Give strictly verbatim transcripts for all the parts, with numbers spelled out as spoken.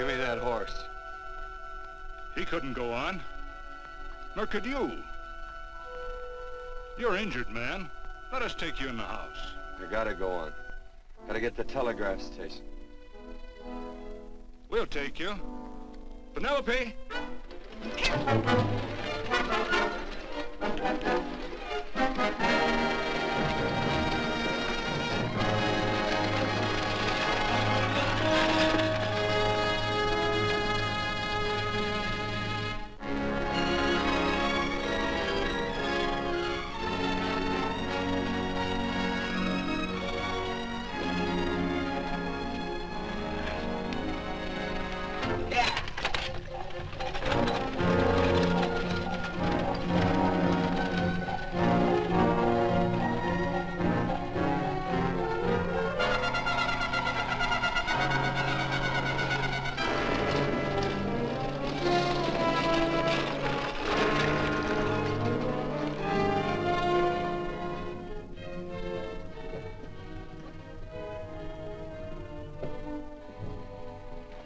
Give me that horse. He couldn't go on. Nor could you. You're injured, man. Let us take you in the house. I gotta go on. Gotta get to the telegraph station. We'll take you. Penelope!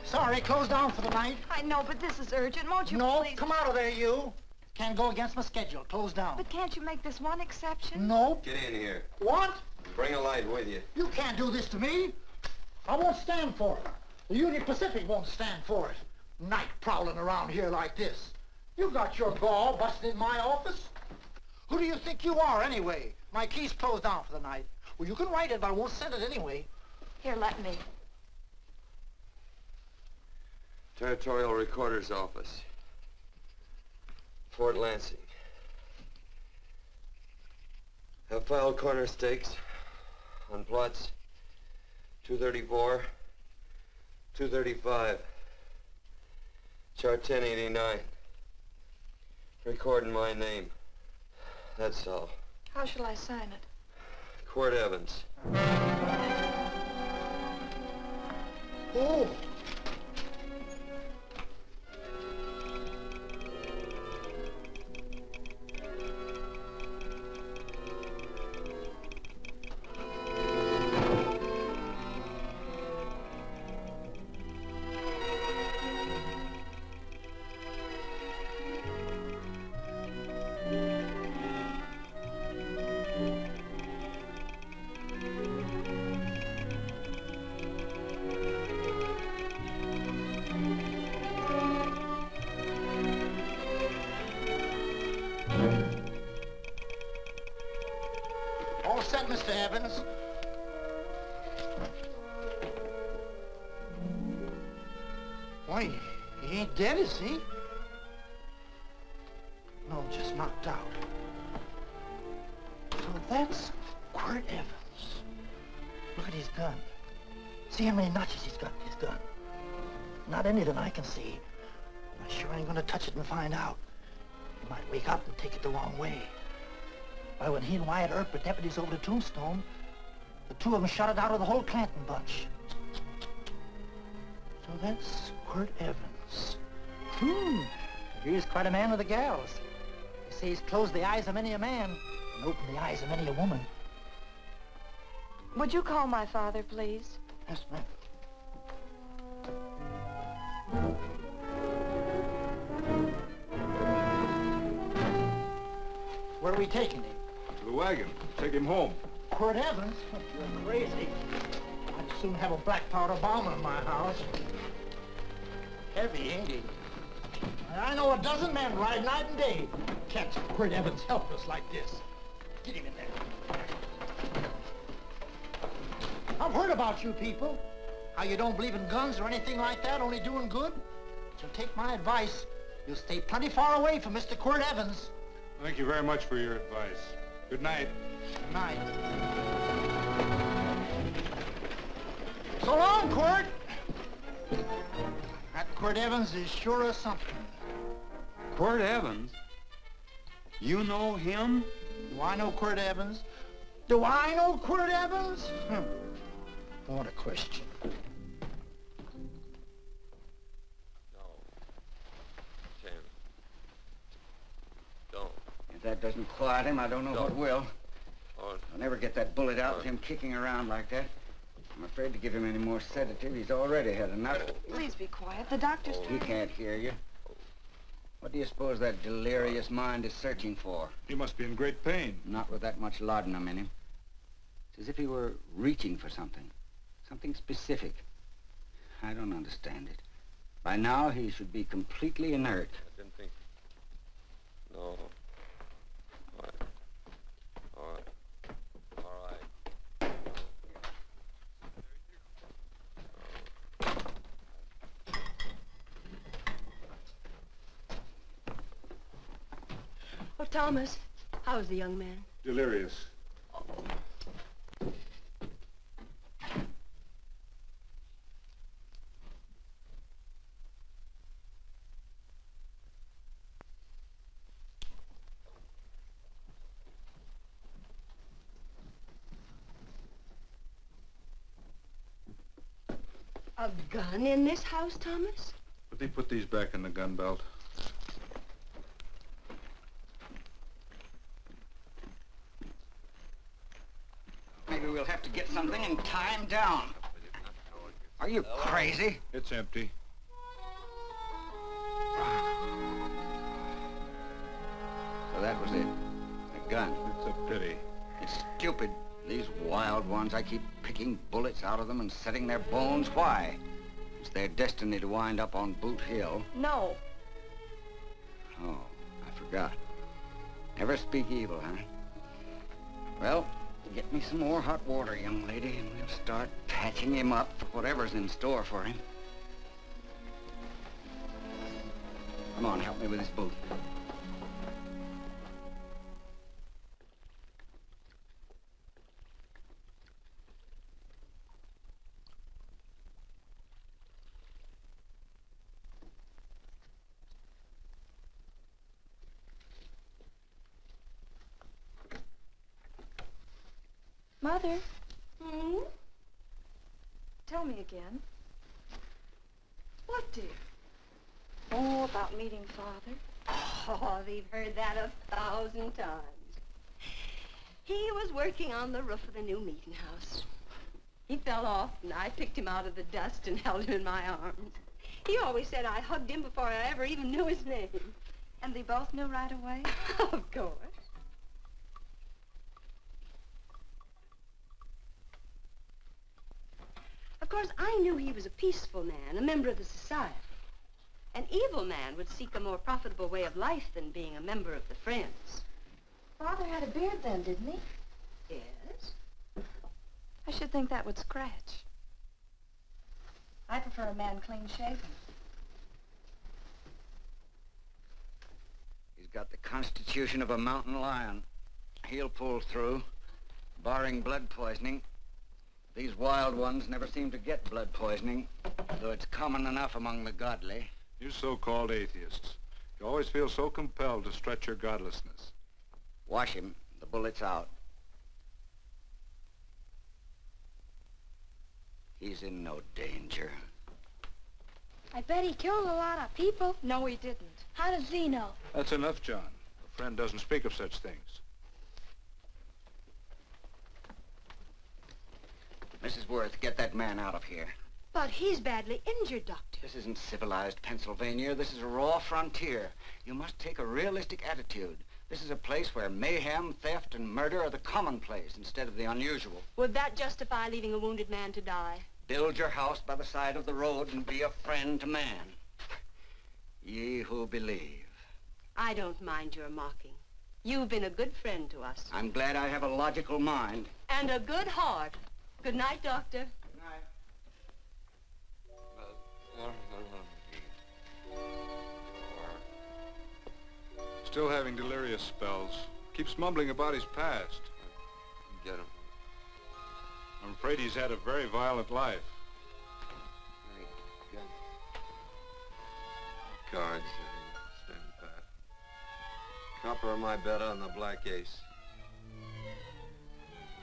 Sorry, closed down for the night. I know, but this is urgent. Won't you no, please? No, come out of there, you. Can't go against my schedule. Closed down. But can't you make this one exception? No. Get in here. What? Bring a light with you. You can't do this to me. I won't stand for it. The Union Pacific won't stand for it. Night prowling around here like this. You got your gall busted in my office. Who do you think you are, anyway? My key's closed down for the night. Well, you can write it, but I won't send it anyway. Here, let me. Territorial Recorder's Office, Fort Lansing. Have filed corner stakes on plots two thirty-four, two thirty-five, chart ten eighty-nine. Recording my name. That's all. How shall I sign it? Quirt Evans. Oh! Mister Evans. Why, he ain't dead, is he? No, just knocked out. So that's Quirt Evans. Look at his gun. See how many notches he's got in his gun. Not any that I can see. I sure ain't gonna touch it and find out. He might wake up and take it the wrong way. Why, when he and Wyatt Earp were deputies over to Tombstone, the two of them shot it out of the whole Clanton bunch. So that's Quirt Evans. Hmm. He's quite a man with the gals. They say he's closed the eyes of many a man and opened the eyes of many a woman. Would you call my father, please? Yes, ma'am. Where are we taking him? The wagon. Take him home. Quirt Evans? You're crazy. I'd soon have a black powder bomb in my house. Heavy, ain't he? I know a dozen men ride night and day. Can't Quirt Evans help us like this. Get him in there. I've heard about you people. How you don't believe in guns or anything like that, only doing good. So take my advice. You'll stay plenty far away from Mister Quirt Evans. Thank you very much for your advice. Good night. Good night. So long, Quirt. That Quirt Evans is sure of something. Quirt Evans? You know him? Do I know Quirt Evans? Do I know Quirt Evans? Hmm. What a question. That doesn't clot him, I don't know don't. what will. I'll never get that bullet out with him kicking around like that. I'm afraid to give him any more sedative. He's already had enough. Please be quiet. The doctor's trying. He can't hear you. What do you suppose that delirious mind is searching for? He must be in great pain. Not with that much laudanum in him. It's as if he were reaching for something. Something specific. I don't understand it. By now, he should be completely inert. I didn't think... No. All right. All right. Oh, Thomas, how is the young man? Delirious. Oh. A gun in this house, Thomas? But they put these back in the gun belt. We'll have to get something and tie him down. Are you crazy? It's empty. So that was it. A gun. It's a pity. It's stupid. These wild ones, I keep picking bullets out of them and setting their bones. Why? It's their destiny to wind up on Boot Hill. No. Oh, I forgot. Never speak evil, huh? Well... Get me some more hot water, young lady, and we'll start patching him up for whatever's in store for him. Come on, help me with this boot. Mother. Hmm? Tell me again. What, dear? Oh, about meeting Father. Oh, we've heard that a thousand times. He was working on the roof of the new meeting house. He fell off, and I picked him out of the dust and held him in my arms. He always said I hugged him before I ever even knew his name. And they both knew right away? Of course. Of course, I knew he was a peaceful man, a member of the society. An evil man would seek a more profitable way of life than being a member of the Friends. Father had a beard then, didn't he? Yes. I should think that would scratch. I prefer a man clean-shaven. He's got the constitution of a mountain lion. He'll pull through, barring blood poisoning. These wild ones never seem to get blood poisoning, though it's common enough among the godly. You so-called atheists. You always feel so compelled to stretch your godlessness. Wash him. The bullet's out. He's in no danger. I bet he killed a lot of people. No, he didn't. How does he know? That's enough, John. A friend doesn't speak of such things. Missus Worth, get that man out of here. But he's badly injured, Doctor. This isn't civilized Pennsylvania. This is a raw frontier. You must take a realistic attitude. This is a place where mayhem, theft, and murder are the commonplace instead of the unusual. Would that justify leaving a wounded man to die? Build your house by the side of the road and be a friend to man. Ye who believe. I don't mind your mocking. You've been a good friend to us. I'm glad I have a logical mind. And a good heart. Good night, Doctor. Good night. Still having delirious spells. Keeps mumbling about his past. Get him. I'm afraid he's had a very violent life. Guards, stand back. Copper on my bed on the black ace.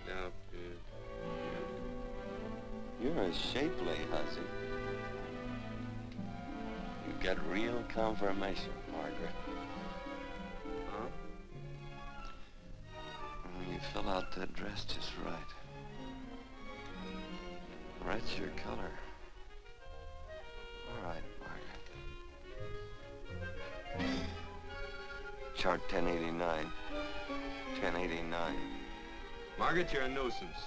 Yeah. You're a shapely hussy. You get real confirmation, Margaret. Huh? You fill out that dress just right. Write your color. Alright, Margaret. Chart ten eighty-nine. ten eighty-nine. Margaret, you're a nuisance.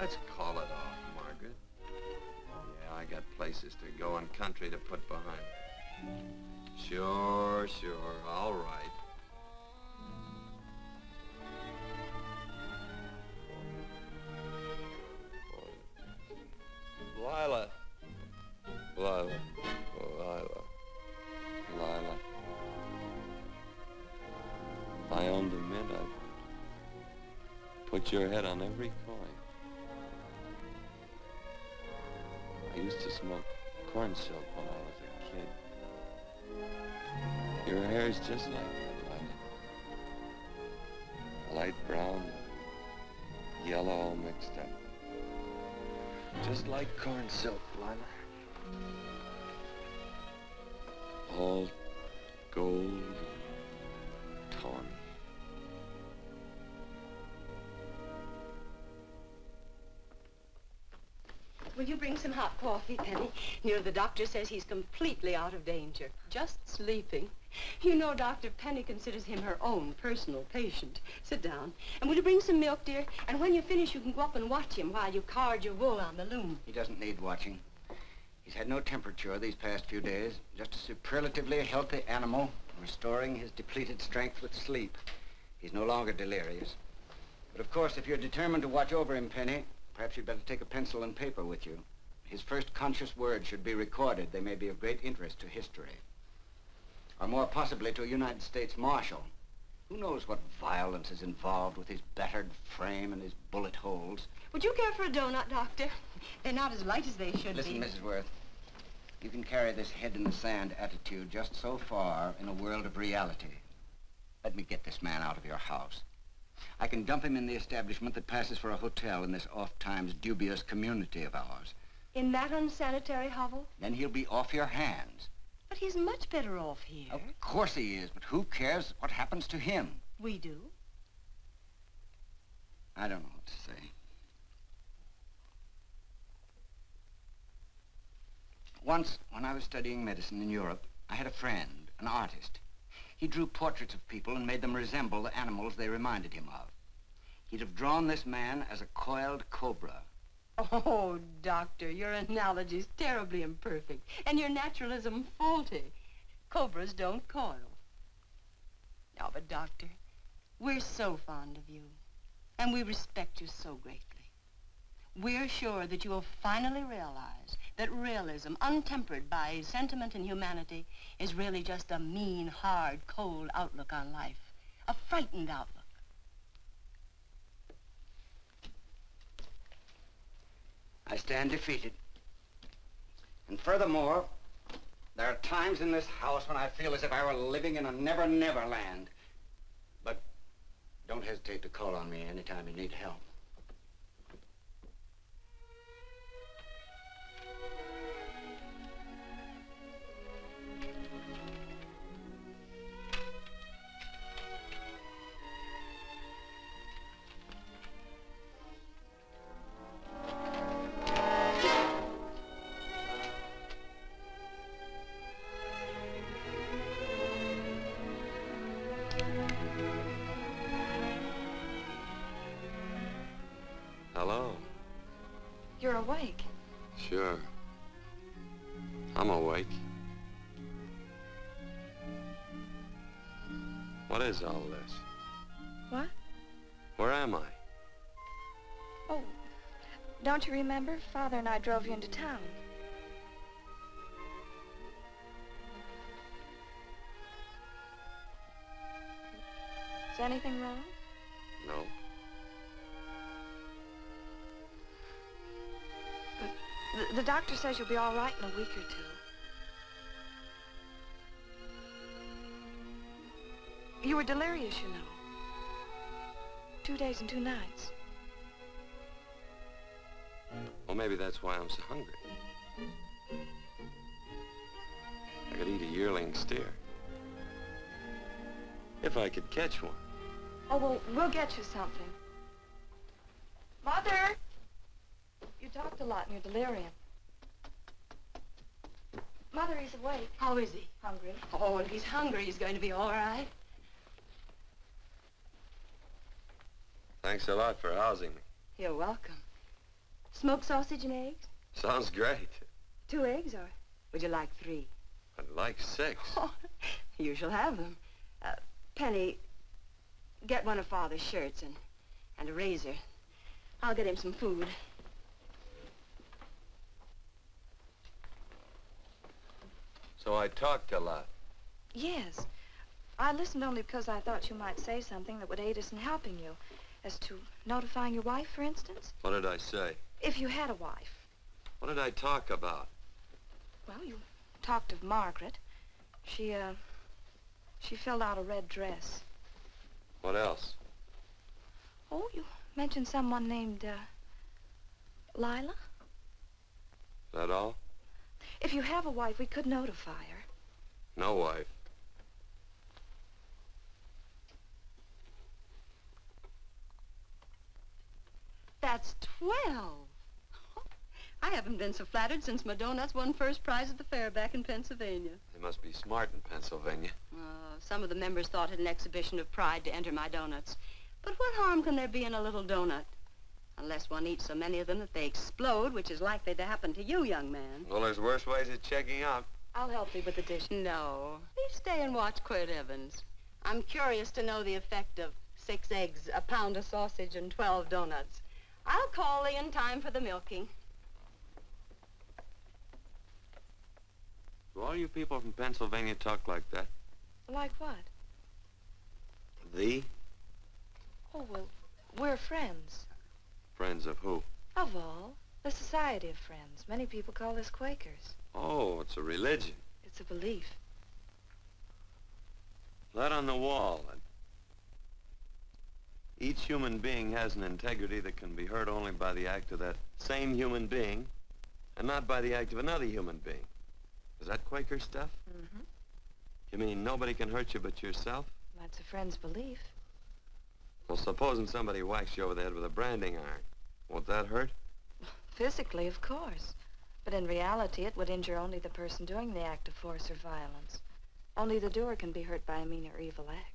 Let's call it off, Margaret. Yeah, I got places to go and country to put behind. Sure, sure, all right. Lila. Lila. Lila. Lila. If I owned the mint, I'd put your head on every coin. I used to smoke corn silk when I was a kid. Your hair's just like that, Lila. Light brown, yellow all mixed up. Just like corn silk, Lila. All gold, tawny. Will you bring some hot coffee, Penny? You know, the doctor says he's completely out of danger. Just sleeping. You know, Doctor Penny considers him her own personal patient. Sit down. And will you bring some milk, dear? And when you finish, you can go up and watch him while you card your wool on the loom. He doesn't need watching. He's had no temperature these past few days. Just a superlatively healthy animal, restoring his depleted strength with sleep. He's no longer delirious. But of course, if you're determined to watch over him, Penny, perhaps you'd better take a pencil and paper with you. His first conscious words should be recorded. They may be of great interest to history. Or more possibly to a United States Marshal. Who knows what violence is involved with his battered frame and his bullet holes? Would you care for a donut, Doctor? They're not as light as they should Listen, be. Listen, Missus Worth, you can carry this head-in-the-sand attitude just so far in a world of reality. Let me get this man out of your house. I can dump him in the establishment that passes for a hotel in this oft-times dubious community of ours. In that unsanitary hovel? Then he'll be off your hands. But he's much better off here. Of course he is, but who cares what happens to him? We do. I don't know what to say. Once, when I was studying medicine in Europe, I had a friend, an artist. He drew portraits of people and made them resemble the animals they reminded him of. He'd have drawn this man as a coiled cobra. Oh, Doctor, your analogy's terribly imperfect, and your naturalism faulty. Cobras don't coil. Now, but, Doctor, we're so fond of you, and we respect you so greatly. We're sure that you will finally realize that realism, untempered by sentiment and humanity, is really just a mean, hard, cold outlook on life, a frightened outlook. I stand defeated. And furthermore, there are times in this house when I feel as if I were living in a never-never land. But don't hesitate to call on me anytime you need help. Sure. I'm awake. What is all this? What? Where am I? Oh, don't you remember? Father and I drove you into town. Is anything wrong? No. The doctor says you'll be all right in a week or two. You were delirious, you know. Two days and two nights. Well, maybe that's why I'm so hungry. I could eat a yearling steer. If I could catch one. Oh, well, we'll get you something. Mother! talked a lot in your delirium. Mother, he's awake. How is he? Hungry. Oh, if he's hungry, he's going to be all right. Thanks a lot for housing me. You're welcome. Smoked sausage and eggs? Sounds great. Two eggs, or would you like three? I'd like six. Oh, you shall have them. Uh, Penny, get one of Father's shirts and, and a razor. I'll get him some food. So I talked a lot? Yes. I listened only because I thought you might say something that would aid us in helping you. As to notifying your wife, for instance? What did I say? If you had a wife. What did I talk about? Well, you talked of Margaret. She, uh, she filled out a red dress. What else? Oh, you mentioned someone named, uh, Lila? Is that all? If you have a wife, we could notify her. No wife. That's twelve. I haven't been so flattered since my donuts won first prize at the fair back in Pennsylvania. They must be smart in Pennsylvania. Oh, some of the members thought it an exhibition of pride to enter my donuts. But what harm can there be in a little donut? Unless one eats so many of them that they explode, which is likely to happen to you, young man. Well, there's worse ways of checking out. I'll help you with the dish. No. You stay and watch Quirt Evans. I'm curious to know the effect of six eggs, a pound of sausage, and twelve donuts. I'll call thee in time for the milking. Do all you people from Pennsylvania talk like that? Like what? Thee? Oh, well, we're friends. Friends of who? Of all. The Society of Friends. Many people call us Quakers. Oh, it's a religion. It's a belief. That on the wall. Each human being has an integrity that can be hurt only by the act of that same human being and not by the act of another human being. Is that Quaker stuff? Mm-hmm. You mean nobody can hurt you but yourself? That's a friend's belief. Well, supposing somebody whacks you over the head with a branding iron, won't that hurt? Physically, of course. But in reality, it would injure only the person doing the act of force or violence. Only the doer can be hurt by a mean or evil act.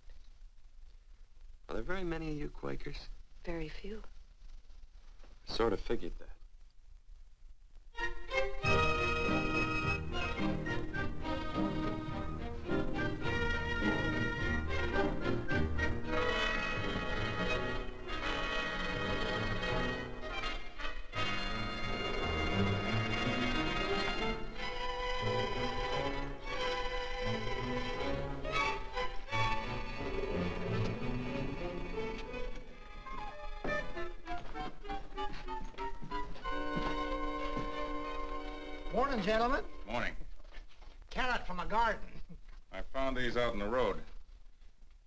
Are there very many of you Quakers? Very few. I sort of figured that. Morning, gentlemen. Morning. Carrot from a garden. I found these out in the road.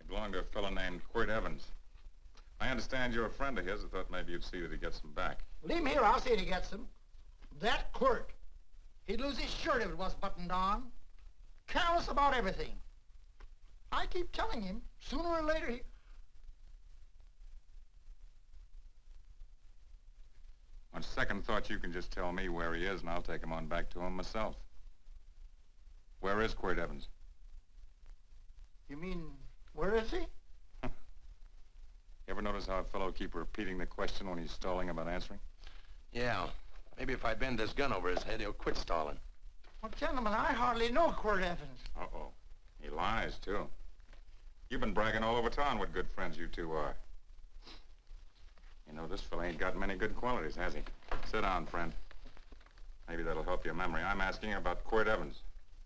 They belong to a fellow named Quirt Evans. I understand you're a friend of his. I thought maybe you'd see that he gets them back. Leave him here. I'll see that he gets them. That Quirt. He'd lose his shirt if it wasn't buttoned on. Careless about everything. I keep telling him, sooner or later he... On second thought, you can just tell me where he is, and I'll take him on back to him myself. Where is Quirt Evans? You mean, where is he? You ever notice how a fellow keep repeating the question when he's stalling about answering? Yeah. Maybe if I bend this gun over his head, he'll quit stalling. Well, gentlemen, I hardly know Quirt Evans. Uh-oh. He lies, too. You've been bragging all over town what good friends you two are. You know, this fella ain't got many good qualities, has he? Sit down, friend. Maybe that'll help your memory. I'm asking about Quirt Evans.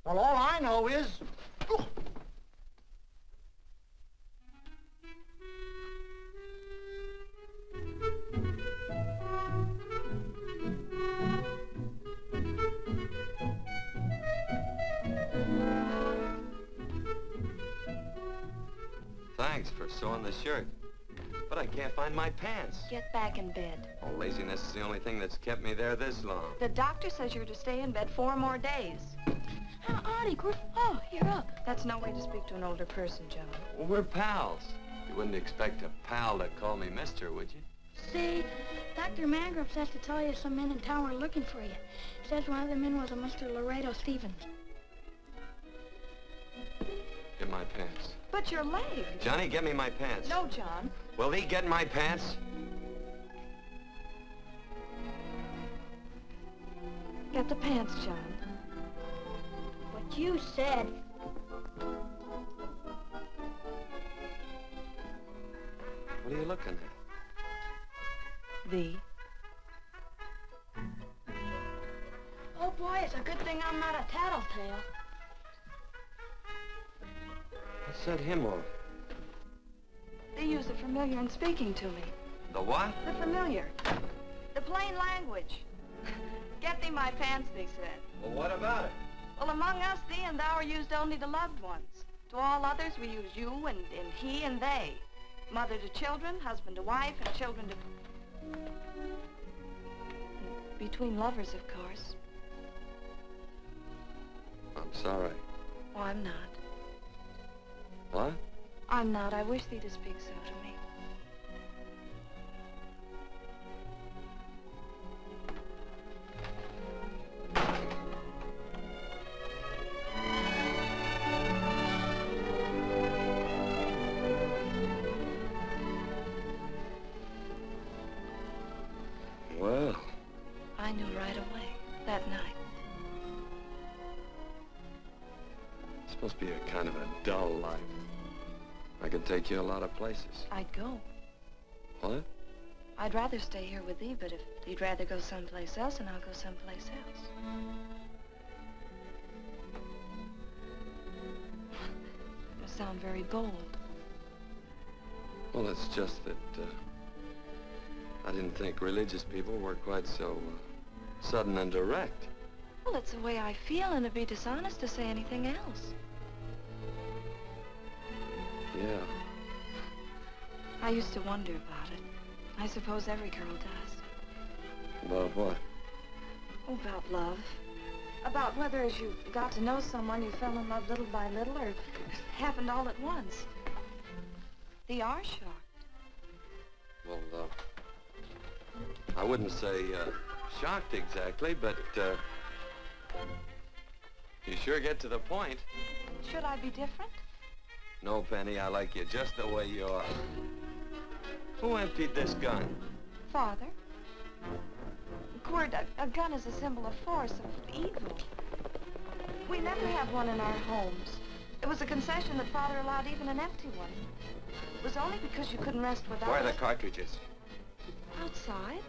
Well, all I know is... Oh. Thanks for sewing the shirt. But I can't find my pants. Get back in bed. Oh, laziness is the only thing that's kept me there this long. The doctor says you're to stay in bed four more days. Now, Artie, Quirt. Oh, you're up. That's no way to speak to an older person, John. Well, we're pals. You wouldn't expect a pal to call me mister, would you? See, Doctor Mangrove says to tell you some men in town are looking for you. Says one of the men was a Mister Laredo Stevens. Get my pants. But your leg. Johnny, get me my pants. No, John. Will he get my pants? Get the pants, John. What you said. What are you looking at? Thee. Oh, boy, it's a good thing I'm not a tattletale. What set him off? They use the familiar in speaking to me. The what? The familiar. The plain language. Get thee my pants, they said. Well, what about it? Well, among us, thee and thou are used only to loved ones. To all others, we use you and, and he and they. Mother to children, husband to wife, and children to... Between lovers, of course. I'm sorry. Oh, I'm not. What? I'm not. I wish thee to speak so to me. Take you a lot of places. I'd go. What? I'd rather stay here with thee, but if you'd rather go someplace else, then I'll go someplace else. You sound very bold. Well, it's just that uh, I didn't think religious people were quite so uh, sudden and direct. Well, it's the way I feel, and it'd be dishonest to say anything else. Yeah. I used to wonder about it. I suppose every girl does. About what? Oh, about love. About whether as you got to know someone, you fell in love little by little, or happened all at once. They are shocked. Well, uh, I wouldn't say uh, shocked exactly, but uh, you sure get to the point. Should I be different? No, Penny, I like you just the way you are. Who emptied this gun? Father. Quirt, a, a gun is a symbol of force, of evil. We never have one in our homes. It was a concession that Father allowed even an empty one. It was only because you couldn't rest without... Where are the cartridges? Outside.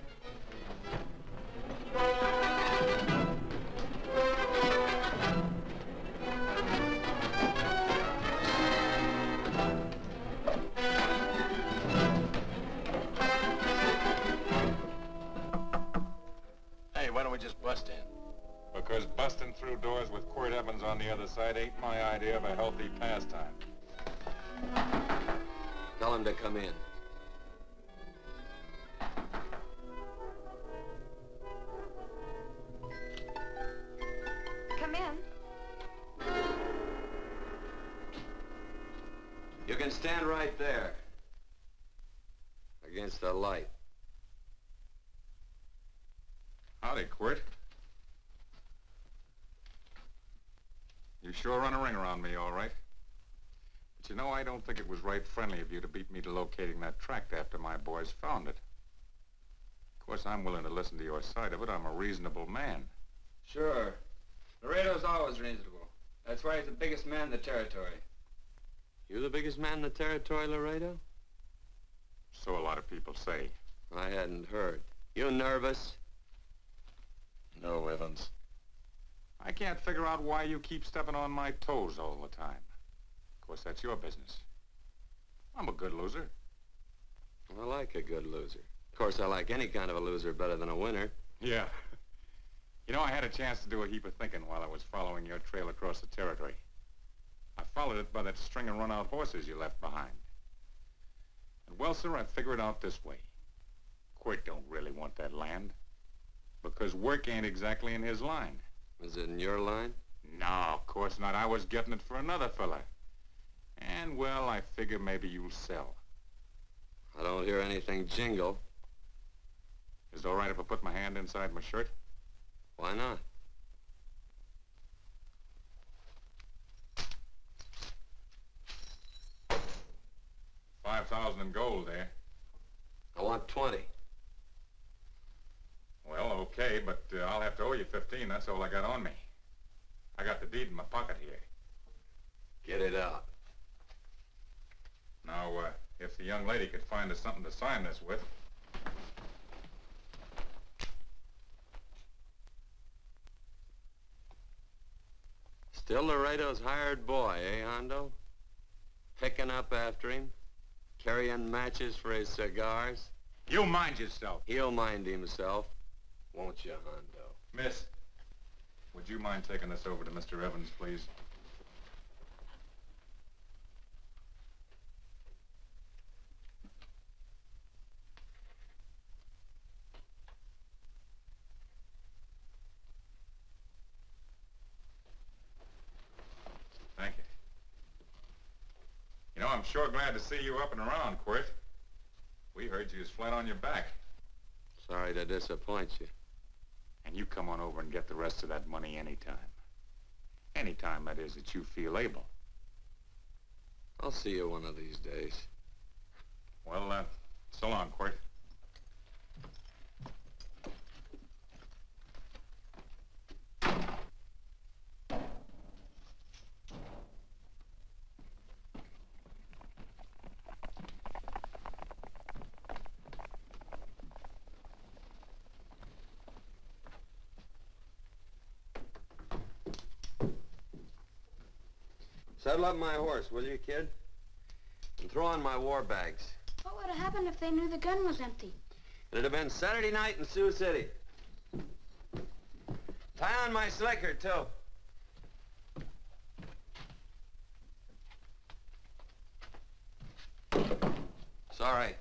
Just bust in. Because busting through doors with Quirt Evans on the other side ain't my idea of a healthy pastime. Tell him to come in. Come in. You can stand right there. Against the light. Howdy, Quirt. You sure run a ring around me, all right. But you know, I don't think it was right friendly of you to beat me to locating that tract after my boys found it. Of course, I'm willing to listen to your side of it. I'm a reasonable man. Sure. Laredo's always reasonable. That's why he's the biggest man in the territory. You the biggest man in the territory, Laredo? So a lot of people say. I hadn't heard. You nervous? No, Evans. I can't figure out why you keep stepping on my toes all the time. Of course, that's your business. I'm a good loser. I like a good loser. Of course, I like any kind of a loser better than a winner. Yeah. You know, I had a chance to do a heap of thinking while I was following your trail across the territory. I followed it by that string of run-out horses you left behind. And, well, sir, I figured it out this way. Quirt don't really want that land. Because work ain't exactly in his line. Is it in your line? No, of course not. I was getting it for another fella. And, well, I figure maybe you'll sell. I don't hear anything jingle. Is it all right if I put my hand inside my shirt? Why not? Five thousand in gold there. I want twenty. Well, okay, but uh, I'll have to owe you fifteen. That's all I got on me. I got the deed in my pocket here. Get it out. Now, uh, if the young lady could find us something to sign this with. Still Laredo's hired boy, eh, Hondo? Picking up after him, carrying matches for his cigars. You mind yourself. He'll mind himself, won't you, Hondo? Miss, would you mind taking this over to Mister Evans, please? Thank you. You know, I'm sure glad to see you up and around, Quirt. We heard you was flat on your back. Sorry to disappoint you. And you come on over and get the rest of that money anytime. Anytime, that is, that you feel able. I'll see you one of these days. Well, uh, so long, Quirt. Saddle up my horse, will you, kid? And throw on my war bags. What would have happened if they knew the gun was empty? It'd have been Saturday night in Sioux City. Tie on my slicker, too. Sorry.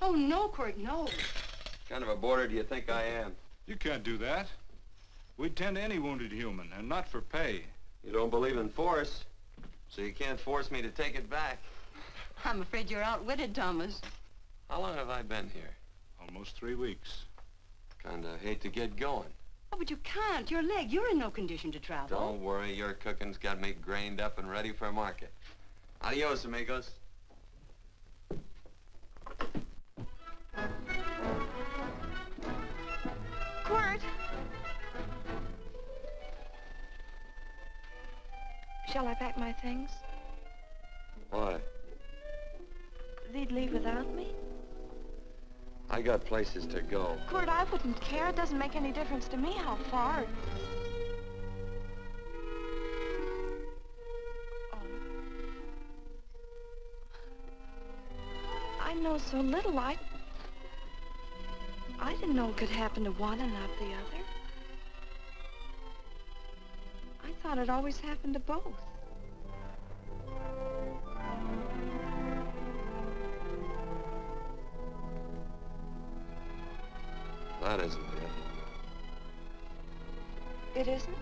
Oh, no, Quirt, no. What kind of a border do you think I am? You can't do that. We'd tend to any wounded human, and not for pay. You don't believe in force, so you can't force me to take it back. I'm afraid you're outwitted, Thomas. How long have I been here? Almost three weeks. Kinda hate to get going. Oh, but you can't. Your leg, you're in no condition to travel. Don't worry, your cooking's got me grained up and ready for market. Adios, amigos. Quirt! Shall I pack my things? Why? They'd leave without me? I got places to go. Quirt, I wouldn't care. It doesn't make any difference to me how far. Oh. I know so little, I... I didn't know it could happen to one and not the other. I thought it always happened to both. That isn't it. It isn't?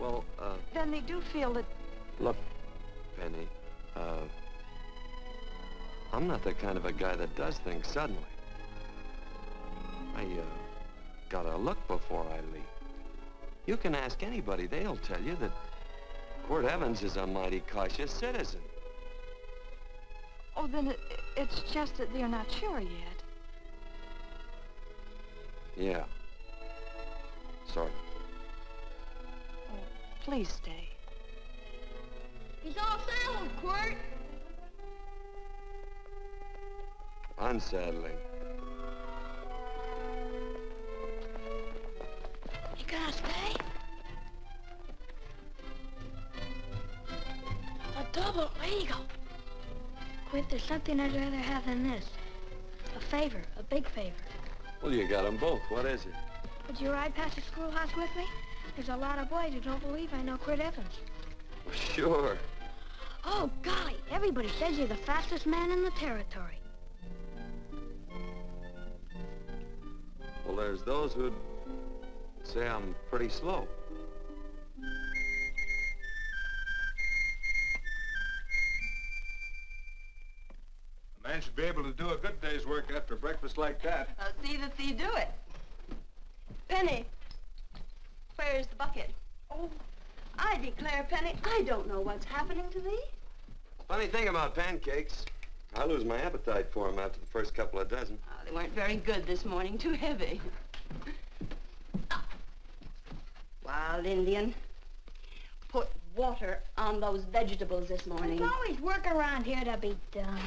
Well, uh... Then they do feel that... Look, Penny, uh... I'm not the kind of a guy that does things suddenly. I, uh... gotta look before I leave. You can ask anybody, they'll tell you that Quirt Evans is a mighty cautious citizen. Oh, then it, it's just that they're not sure yet. Yeah. Sorry. Oh, please stay. It's all settled, Quirt. Unsettling. You gonna stay? A double eagle. Quirt, there's something I'd rather have than this. A favor, a big favor. Well, you got them both. What is it? Would you ride past the schoolhouse with me? There's a lot of boys who don't believe I know Quirt Evans. Well, sure. Oh, golly, everybody says you're the fastest man in the territory. Well, there's those who... say I'm pretty slow. A man should be able to do it a good day's work after breakfast like that. I'll see that you do it. Penny, where's the bucket? Oh, I declare, Penny, I don't know what's happening to thee. Funny thing about pancakes. I lose my appetite for them after the first couple of dozen. Oh, they weren't very good this morning. Too heavy. Ah. Wild Indian. Put water on those vegetables this morning. There's always work around here to be done.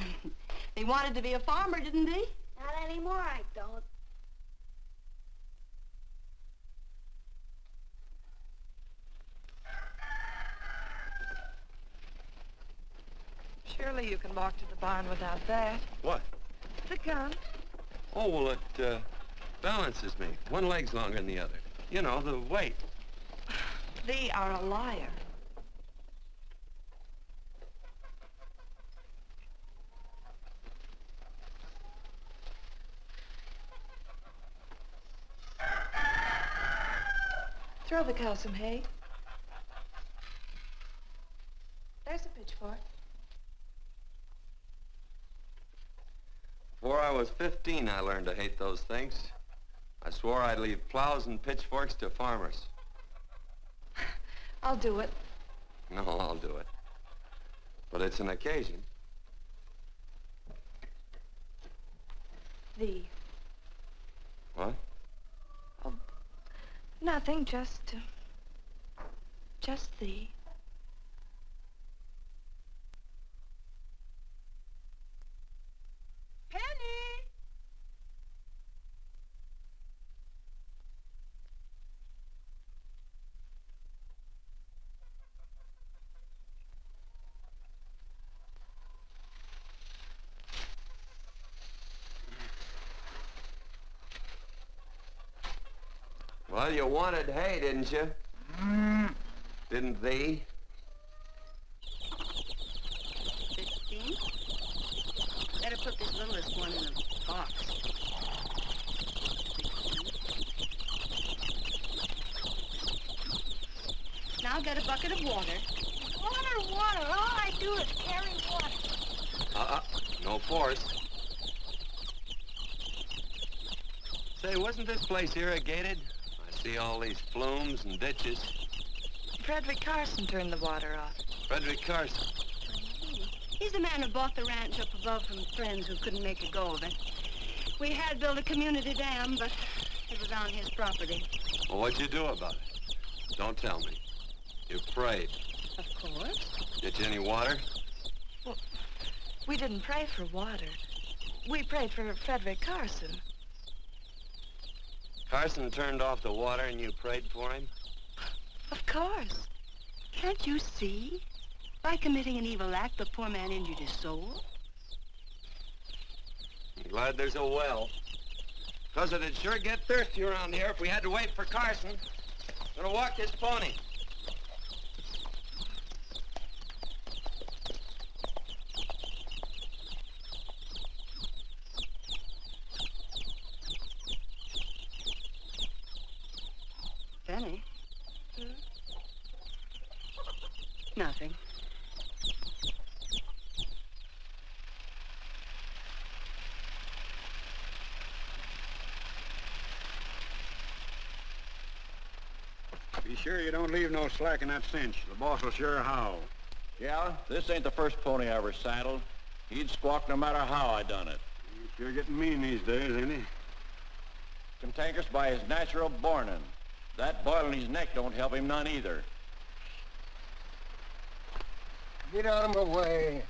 He wanted to be a farmer, didn't he? Not anymore, I don't. Surely you can walk to the barn without that. What? The gun. Oh, well, it uh, balances me. One leg's longer than the other. You know, the weight. Thee are a liar. Throw the cow some hay. There's a pitchfork. Before I was fifteen, I learned to hate those things. I swore I'd leave plows and pitchforks to farmers. I'll do it. No, I'll do it. But it's an occasion. Thee. What? Oh, nothing, just... Uh, just thee. Well, you wanted hay, didn't you? Mm. Didn't thee? Fifteen? Better put this littlest one in a box. sixteen. Now get a bucket of water. Water, water. All I do is carry water. Uh-uh. No force. Say, wasn't this place irrigated? See all these plumes and ditches. Frederick Carson turned the water off. Frederick Carson? Mm-hmm. He's the man who bought the ranch up above from friends who couldn't make a go of it. We had built a community dam, but it was on his property. Well, what'd you do about it? Don't tell me. You prayed. Of course. Get you any water? Well, we didn't pray for water. We prayed for Frederick Carson. Carson turned off the water and you prayed for him? Of course. Can't you see? By committing an evil act, the poor man injured his soul. I'm glad there's a well. Because it'd sure get thirsty around here if we had to wait for Carson. I'm gonna walk this pony. Nothing. Be sure you don't leave no slack in that cinch. The boss will sure howl. Yeah, this ain't the first pony I ever saddled. He'd squawk no matter how I done it. He's sure getting mean these days, ain't he? Cantankerous by his natural bornin'. That boil in his neck don't help him none either. Get out of my way.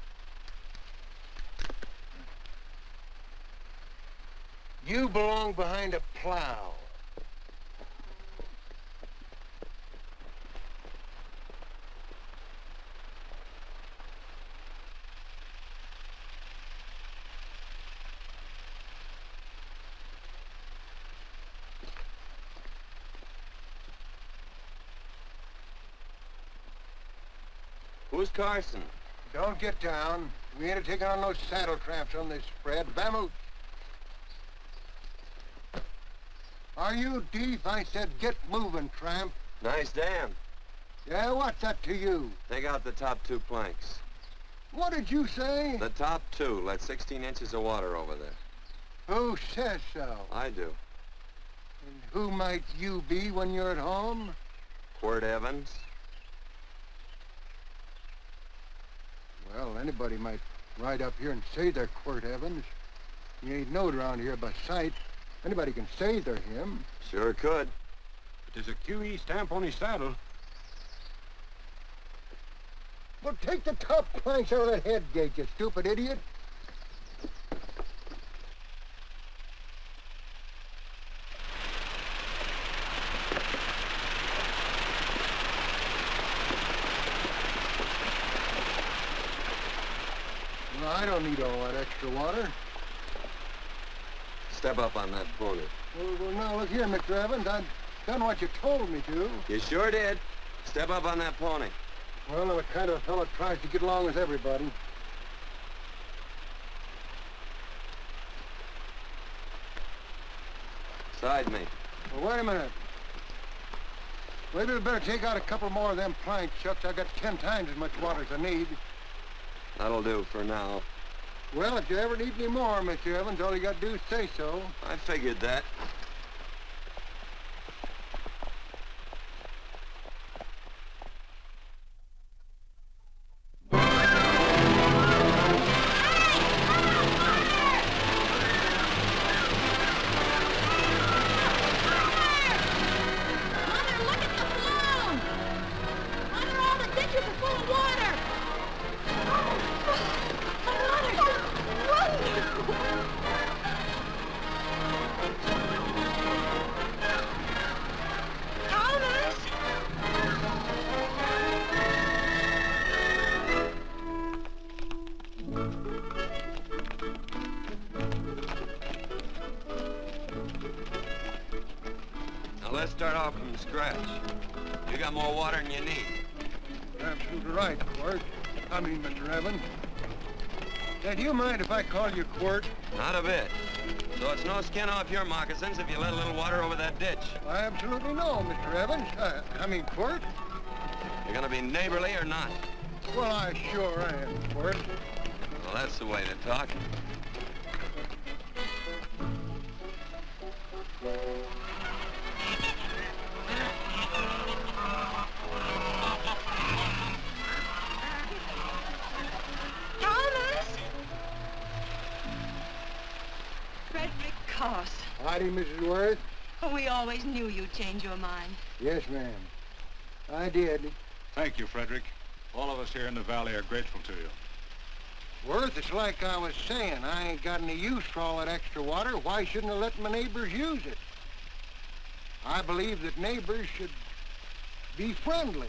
You belong behind a plow. Who's Carson? Don't get down. We ain't taking on no saddle traps on this spread. Vamoose. Are you deaf? I said get moving, tramp. Nice dam. Yeah, what's that to you? Take out the top two planks. What did you say? The top two let sixteen inches of water over there. Who says so? I do. And who might you be when you're at home? Quirt Evans. Well, anybody might ride up here and say they're Quirt Evans. You ain't knowed around here by sight. Anybody can say they're him. Sure could. But there's a Q E stamp on his saddle. Well, take the top planks out of that head gate, you stupid idiot. Well, I don't need all that extra water. Step up on that pony. Well, well, now, look here, Mister Evans. I've done what you told me to. You sure did. Step up on that pony. Well, I'm a kind of a fellow that tries to get along with everybody. Side me. Well, wait a minute. Maybe we better take out a couple more of them plank chucks. I've got ten times as much water as I need. That'll do for now. Well, if you ever need any more, Mister Evans, all you got to do is say so. I figured that. You Quirt? Not a bit. So it's no skin off your moccasins if you let a little water over that ditch. Well, absolutely no, Mister Evans. Uh, I mean, Quirt. You're gonna be neighborly or not? Well, I sure am, Quirt. Well, that's the way to talk. Howdy, Missus Worth. Oh, we always knew you'd change your mind. Yes, ma'am. I did. Thank you, Frederick. All of us here in the valley are grateful to you. Worth, it's like I was saying. I ain't got any use for all that extra water. Why shouldn't I let my neighbors use it? I believe that neighbors should be friendly.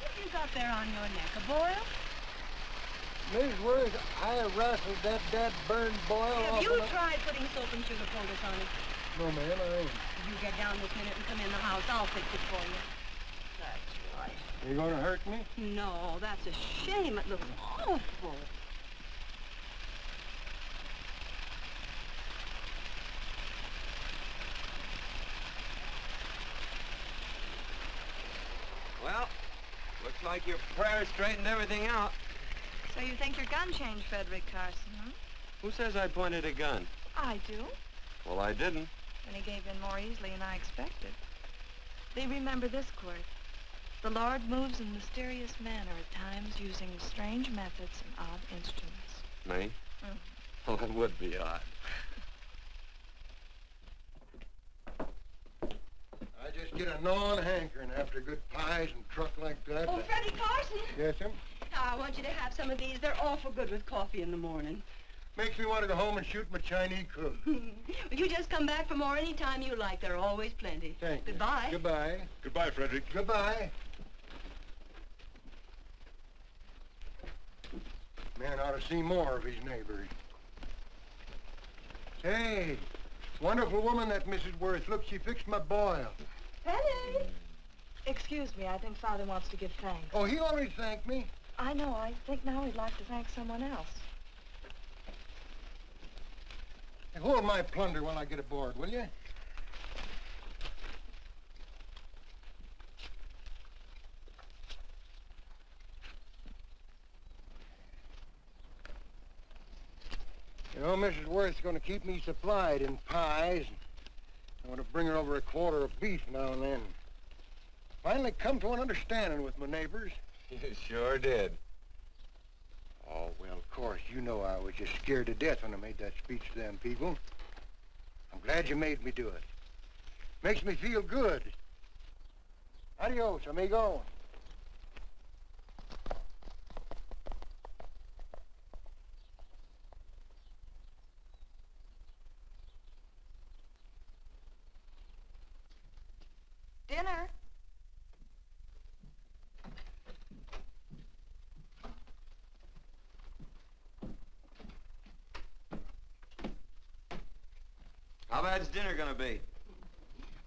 What have you got there on your neck, a boil? Missus Worth, I rattled that dad burned boil off. Have you tried putting soap and sugar powders on it? No, ma'am, I haven't. You get down this minute and come in the house. I'll fix it for you. That's right. Are you going to hurt me? No, that's a shame. It looks awful. Well, looks like your prayer straightened everything out. So you think your gun changed, Frederick Carson, huh? Who says I pointed a gun? I do. Well, I didn't. And he gave in more easily than I expected. They remember this, Quirt. The Lord moves in mysterious manner at times using strange methods and odd instruments. Me? Mm. Well, that would be odd. I just get a gnawing hankering after good pies and truck like that. Oh, Frederick Carson! Yes, sir? I want you to have some of these. They're awful good with coffee in the morning. Makes me want to go home and shoot my Chinese cook. Well, you just come back for more any time you like. There are always plenty. Thank you. Goodbye. Goodbye. Goodbye, Frederick. Goodbye. Man ought to see more of his neighbors. Hey, wonderful woman, that Missus Worth. Look, she fixed my boil. Penny! Excuse me, I think Father wants to give thanks. Oh, he already thanked me. I know. I think now he'd like to thank someone else. Hey, hold my plunder while I get aboard, will you? You know, Missus Worth's going to keep me supplied in pies. I want to bring her over a quarter of beef now and then. Finally come to an understanding with my neighbors. You sure did. Oh, well, of course, you know I was just scared to death when I made that speech to them people. I'm glad you made me do it. Makes me feel good. Adios, amigo. Dinner. How bad's dinner gonna be?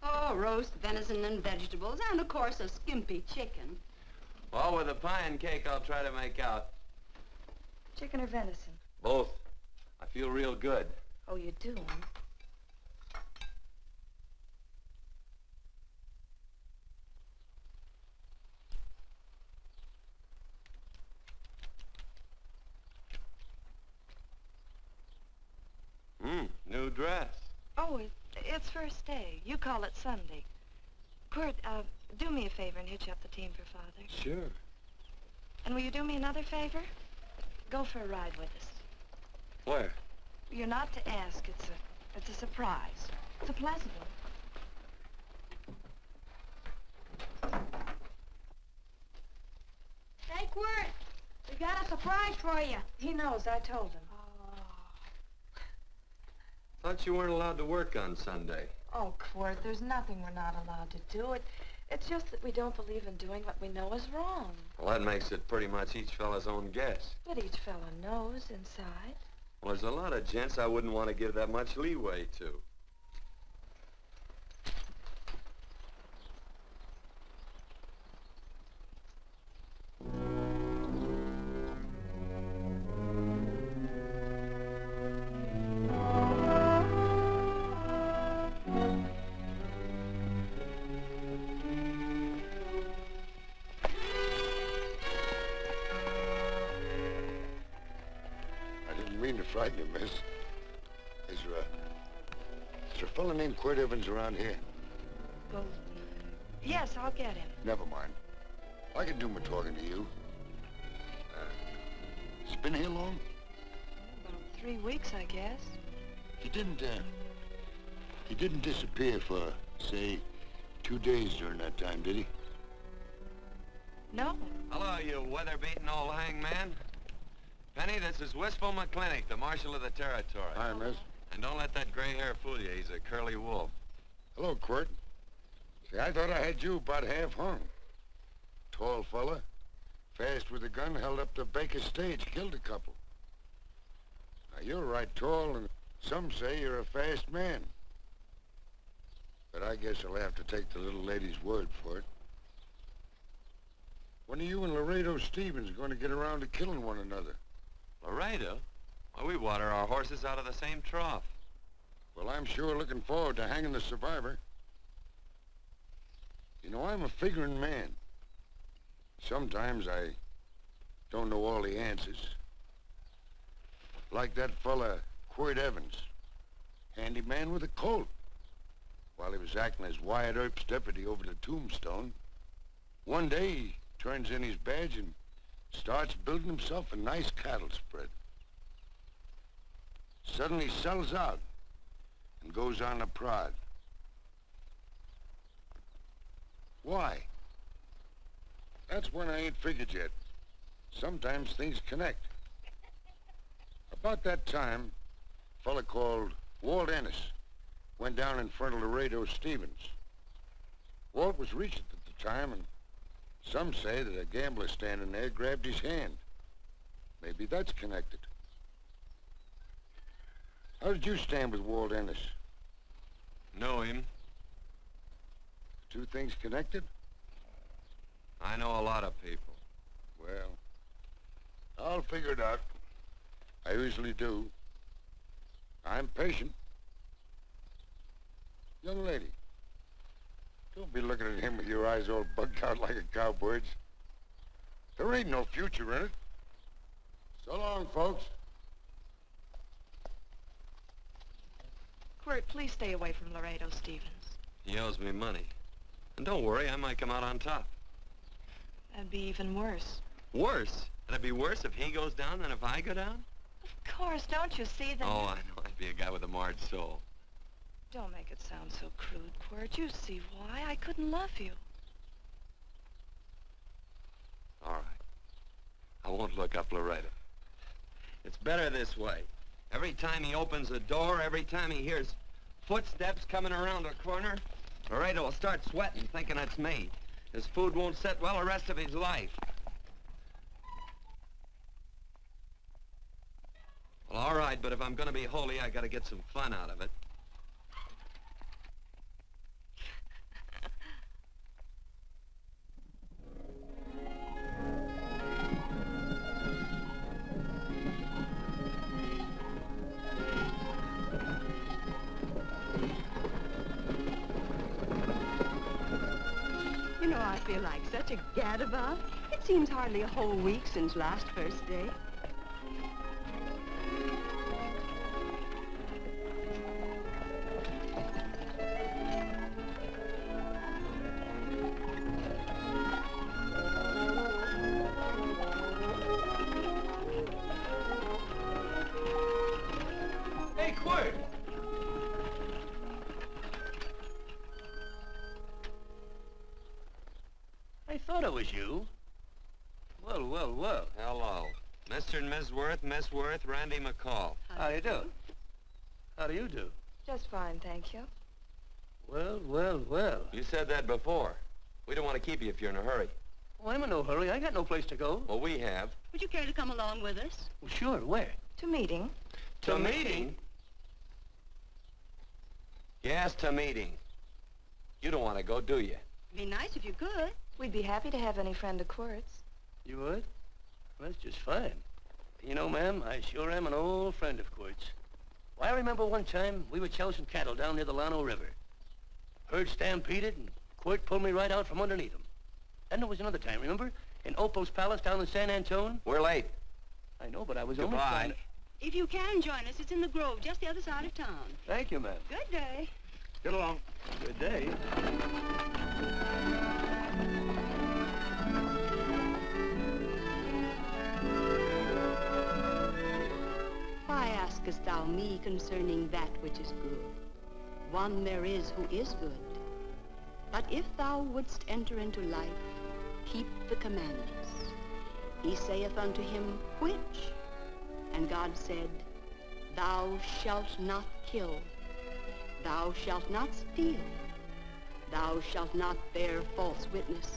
Oh, roast venison and vegetables, and of course a skimpy chicken. Well, with a pie and cake, I'll try to make out. Chicken or venison? Both. I feel real good. Oh, you do? Hmm, new dress. Oh, it's... It's first day. You call it Sunday. Quirt, uh, do me a favor and hitch up the team for Father. Sure. And will you do me another favor? Go for a ride with us. Where? You're not to ask. It's a, it's a surprise. It's a pleasant one. Hey, Quirt, we got a surprise for you. He knows. I told him. Thought you weren't allowed to work on Sunday. Oh, Quirt, there's nothing we're not allowed to do. It, it's just that we don't believe in doing what we know is wrong. Well, that makes it pretty much each fella's own guess. But each fella knows inside. Well, there's a lot of gents I wouldn't want to give that much leeway to. Quirt Evans around here? Well, yes, I'll get him. Never mind. I can do my talking to you. Uh, it's been here long? About three weeks, I guess. You didn't, uh, you didn't disappear for, say, two days during that time, did he? No. Hello, you weather-beaten old hangman. Penny, this is Wistful McClintock, the Marshal of the Territory. Hi, miss. And don't let that gray hair fool you. He's a curly wolf. Hello, Quirt. See, I thought I had you about half hung. Tall fella, fast with a gun, held up the Baker stage, killed a couple. Now, you're right tall, and some say you're a fast man. But I guess I'll have to take the little lady's word for it. When are you and Laredo Stevens going to get around to killing one another? Laredo? Well, we water our horses out of the same trough. Well, I'm sure looking forward to hanging the survivor. You know, I'm a figuring man. Sometimes I don't know all the answers. Like that fella, Quirt Evans. Handy man with a Colt. While he was acting as Wyatt Earp's deputy over the Tombstone, one day he turns in his badge and starts building himself a nice cattle spread. Suddenly sells out and goes on a prod. Why? That's one I ain't figured yet. Sometimes things connect. About that time, a fella called Walt Ennis went down in front of Laredo Stevens. Walt was reaching at the time, and some say that a gambler standing there grabbed his hand. Maybe that's connected. How did you stand with Walt Ennis? Know him. Two things connected? I know a lot of people. Well, I'll figure it out. I usually do. I'm patient. Young lady, don't be looking at him with your eyes all bugged out like a cowbird's. There ain't no future in it. So long, folks. Quirt, please stay away from Laredo Stevens. He owes me money. And don't worry, I might come out on top. That'd be even worse. Worse? That'd be worse if he goes down than if I go down? Of course, don't you see that? Oh, I know, I'd be a guy with a marred soul. Don't make it sound so crude, Quirt. You see why I couldn't love you. All right. I won't look up Laredo. It's better this way. Every time he opens the door, every time he hears footsteps coming around a corner, Laredo will start sweating, thinking it's me. His food won't sit well the rest of his life. Well, all right, but if I'm gonna be holy, I gotta get some fun out of it. I feel like such a gadabout. It seems hardly a whole week since last first day. Hey, Quirt! I thought it was you. Well, well, well. Hello. Mister and Miz Worth, Miss Worth, Randy McCall. How, How do you do? How do you do? Just fine, thank you. Well, well, well. You said that before. We don't want to keep you if you're in a hurry. Oh, I'm in no hurry. I got no place to go. Well, we have. Would you care to come along with us? Well, sure. Where? To meeting. To, to meeting? meeting? Yes, to meeting. You don't want to go, do you? It'd be nice if you could. We'd be happy to have any friend of Quirt's. You would? Well, that's just fine. You know, ma'am, I sure am an old friend of Quirt's. Well, I remember one time we were chousing cattle down near the Llano River. Herd stampeded, and Quirt pulled me right out from underneath him. Then there was another time, remember? In Opo's Palace down in San Antonio? We're late. I know, but I was Goodbye. only trying to... If you can join us, it's in the Grove, just the other side of town. Thank you, ma'am. Good day. Get along. Good day. Why askest thou me concerning that which is good? One there is who is good. But if thou wouldst enter into life, keep the commandments. He saith unto him, which? And God said, thou shalt not kill. Thou shalt not steal. Thou shalt not bear false witness.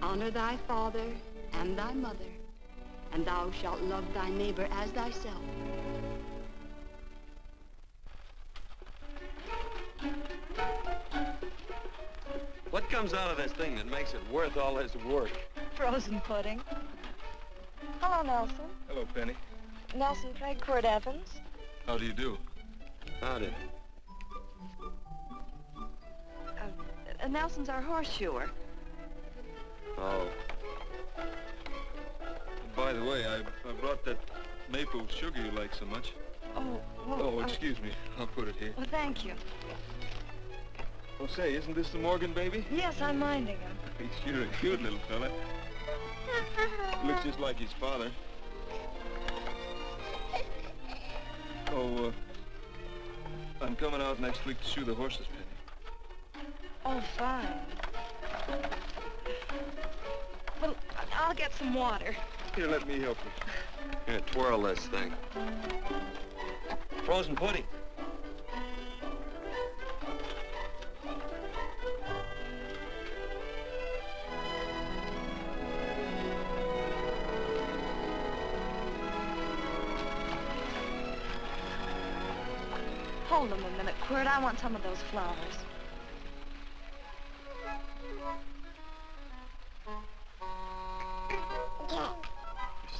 Honor thy father and thy mother, and thou shalt love thy neighbor as thyself. What comes out of this thing that makes it worth all this work? Frozen pudding. Hello, Nelson. Hello, Penny. Nelson Craig, Quirt Evans. How do you do? Howdy. Uh, uh, Nelson's our horseshoer. Oh. By the way, I, I brought that maple sugar you like so much. Oh, well, oh, excuse uh, me. I'll put it here. Well, thank you. Oh, say, isn't this the Morgan baby? Yes, I'm minding him. He's sure a cute little fella. Looks just like his father. Oh, uh, I'm coming out next week to shoe the horses, Penny. Oh, fine. Well, I'll get some water. Here, let me help you. Here, twirl this thing. Frozen pudding. Hold them a minute, Quirt. I want some of those flowers.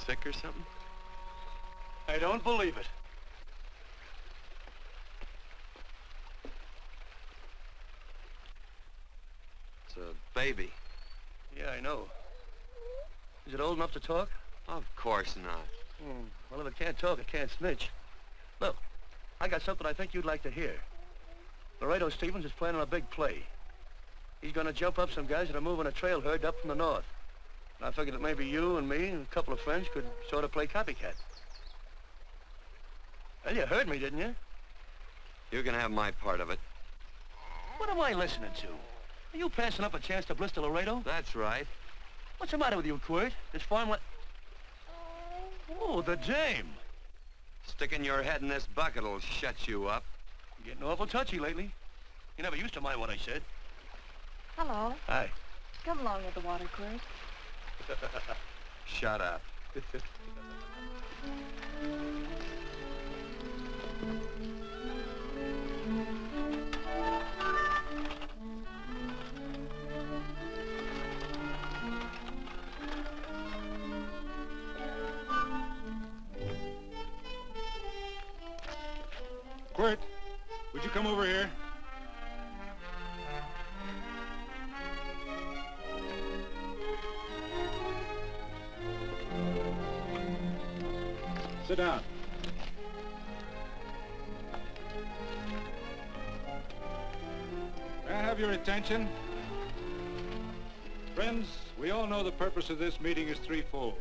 Sick or something? I don't believe it. It's a baby. Yeah, I know. Is it old enough to talk? Of course not. Hmm. Well, if it can't talk, it can't snitch. Look, I got something I think you'd like to hear. Laredo Stevens is planning a big play. He's gonna jump up some guys that are moving a trail herd up from the north. And I figured that maybe you and me and a couple of friends could sort of play copycat. Well, you heard me, didn't you? You can have my part of it. What am I listening to? Are you passing up a chance to blister Laredo? That's right. What's the matter with you, Quirt? This farmland... Oh, the dame. Sticking your head in this bucket will shut you up. You're getting awful touchy lately. You never used to mind what I said. Hello. Hi. Come along with the water, Quirt. Shut up. Quirt, would you come over here? Sit down. May I have your attention? Friends, we all know the purpose of this meeting is threefold.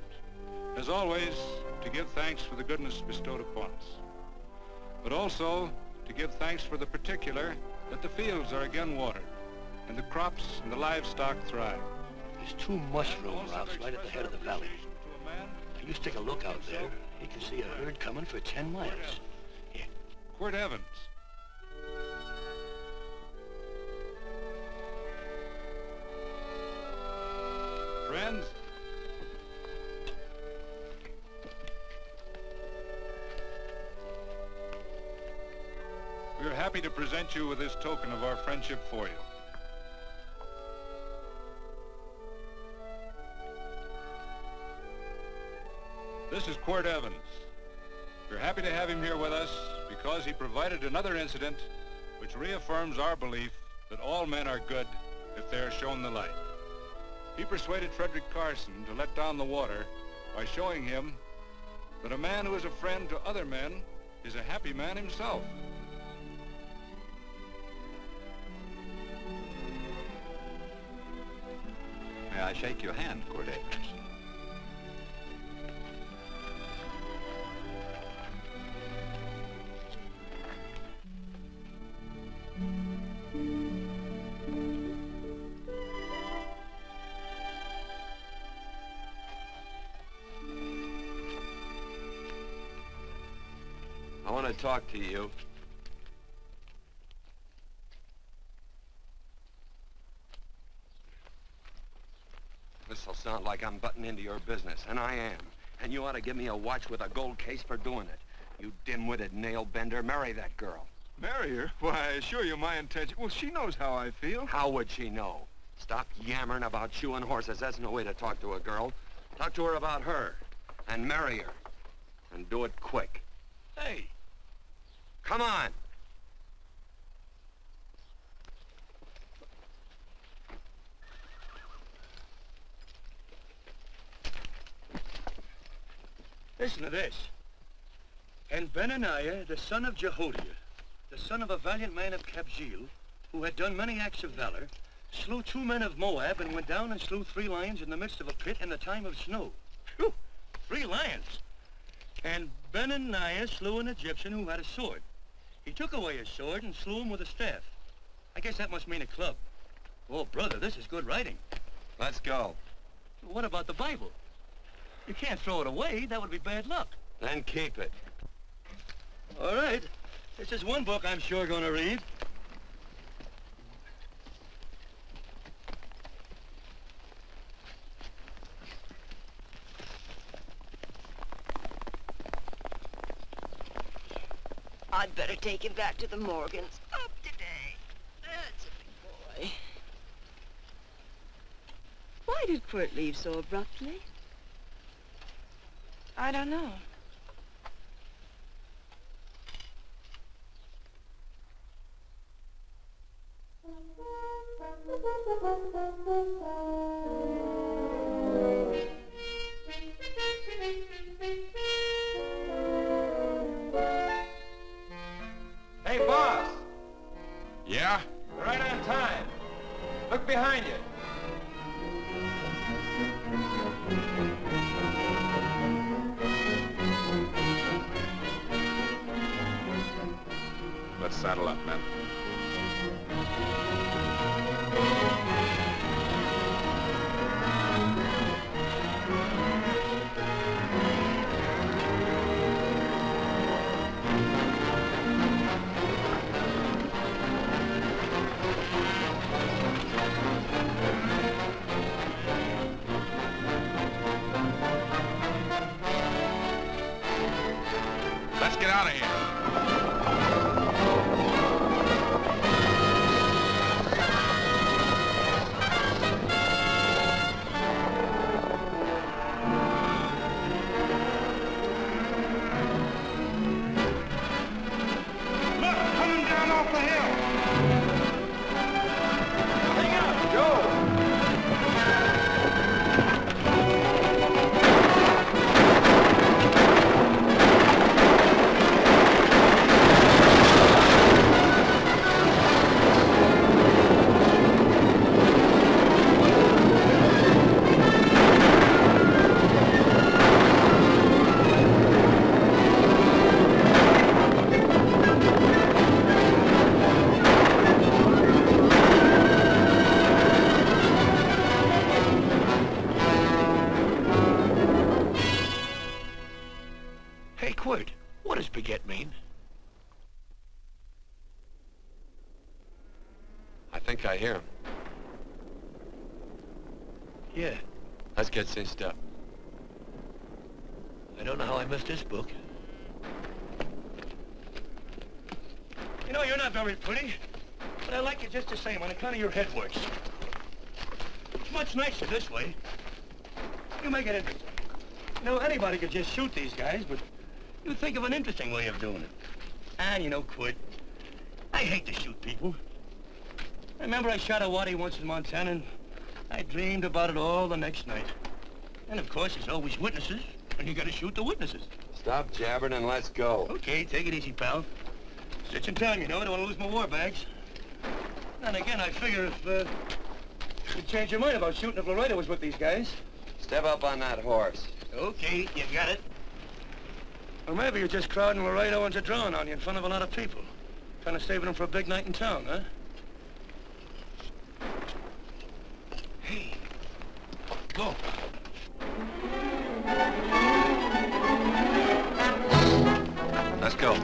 As always, to give thanks for the goodness bestowed upon us. But also to give thanks for the particular that the fields are again watered, and the crops and the livestock thrive. There's two mushroom routes right at the head of the valley. Now you stick a look out there, you can see a herd coming for ten miles. Here. Quirt Evans. Friends. We're happy to present you with this token of our friendship for you. This is Quirt Evans. We're happy to have him here with us because he provided another incident which reaffirms our belief that all men are good if they are shown the light. He persuaded Frederick Carson to let down the water by showing him that a man who is a friend to other men is a happy man himself. May I shake your hand, Quirt Evans? I want to talk to you. Sound like I'm butting into your business, and I am. And you ought to give me a watch with a gold case for doing it. You dim-witted nail-bender, marry that girl. Marry her? Why, I assure you my intention... Well, she knows how I feel. How would she know? Stop yammering about shoeing horses. That's no way to talk to a girl. Talk to her about her, and marry her, and do it quick. Hey! Come on! Listen to this. And Benaiah, the son of Jehoiada, the son of a valiant man of Kabzeel, who had done many acts of valor, slew two men of Moab and went down and slew three lions in the midst of a pit in the time of snow. Phew! Three lions! And Benaiah slew an Egyptian who had a sword. He took away his sword and slew him with a staff. I guess that must mean a club. Oh, brother, this is good writing. Let's go. What about the Bible? You can't throw it away. That would be bad luck. Then keep it. All right. This is one book I'm sure going to read. I'd better take him back to the Morgans. Up today. That's a big boy. Why did Quirt leave so abruptly? I don't know. Look behind you. Let's saddle up, men. Let's get out of here. I hear him. Yeah. Let's get cinched up. I don't know how I missed this book. You know, you're not very pretty, but I like you just the same on account of your head works. It's much nicer this way. You make it interesting. You know, anybody could just shoot these guys, but you think of an interesting way of doing it. And you know, Quirt, I hate to shoot people. I remember I shot a waddy once in Montana, and I dreamed about it all the next night. And of course, there's always witnesses, and you gotta shoot the witnesses. Stop jabbering and let's go. Okay, take it easy, pal. Such a time, you know, I don't want to lose my war bags. And again, I figure if uh, you'd change your mind about shooting if Laredo was with these guys. Step up on that horse. Okay, you got it. Or maybe you're just crowding Laredo into drawing on you in front of a lot of people. Kind of saving them for a big night in town, huh? Hey, go. Let's go.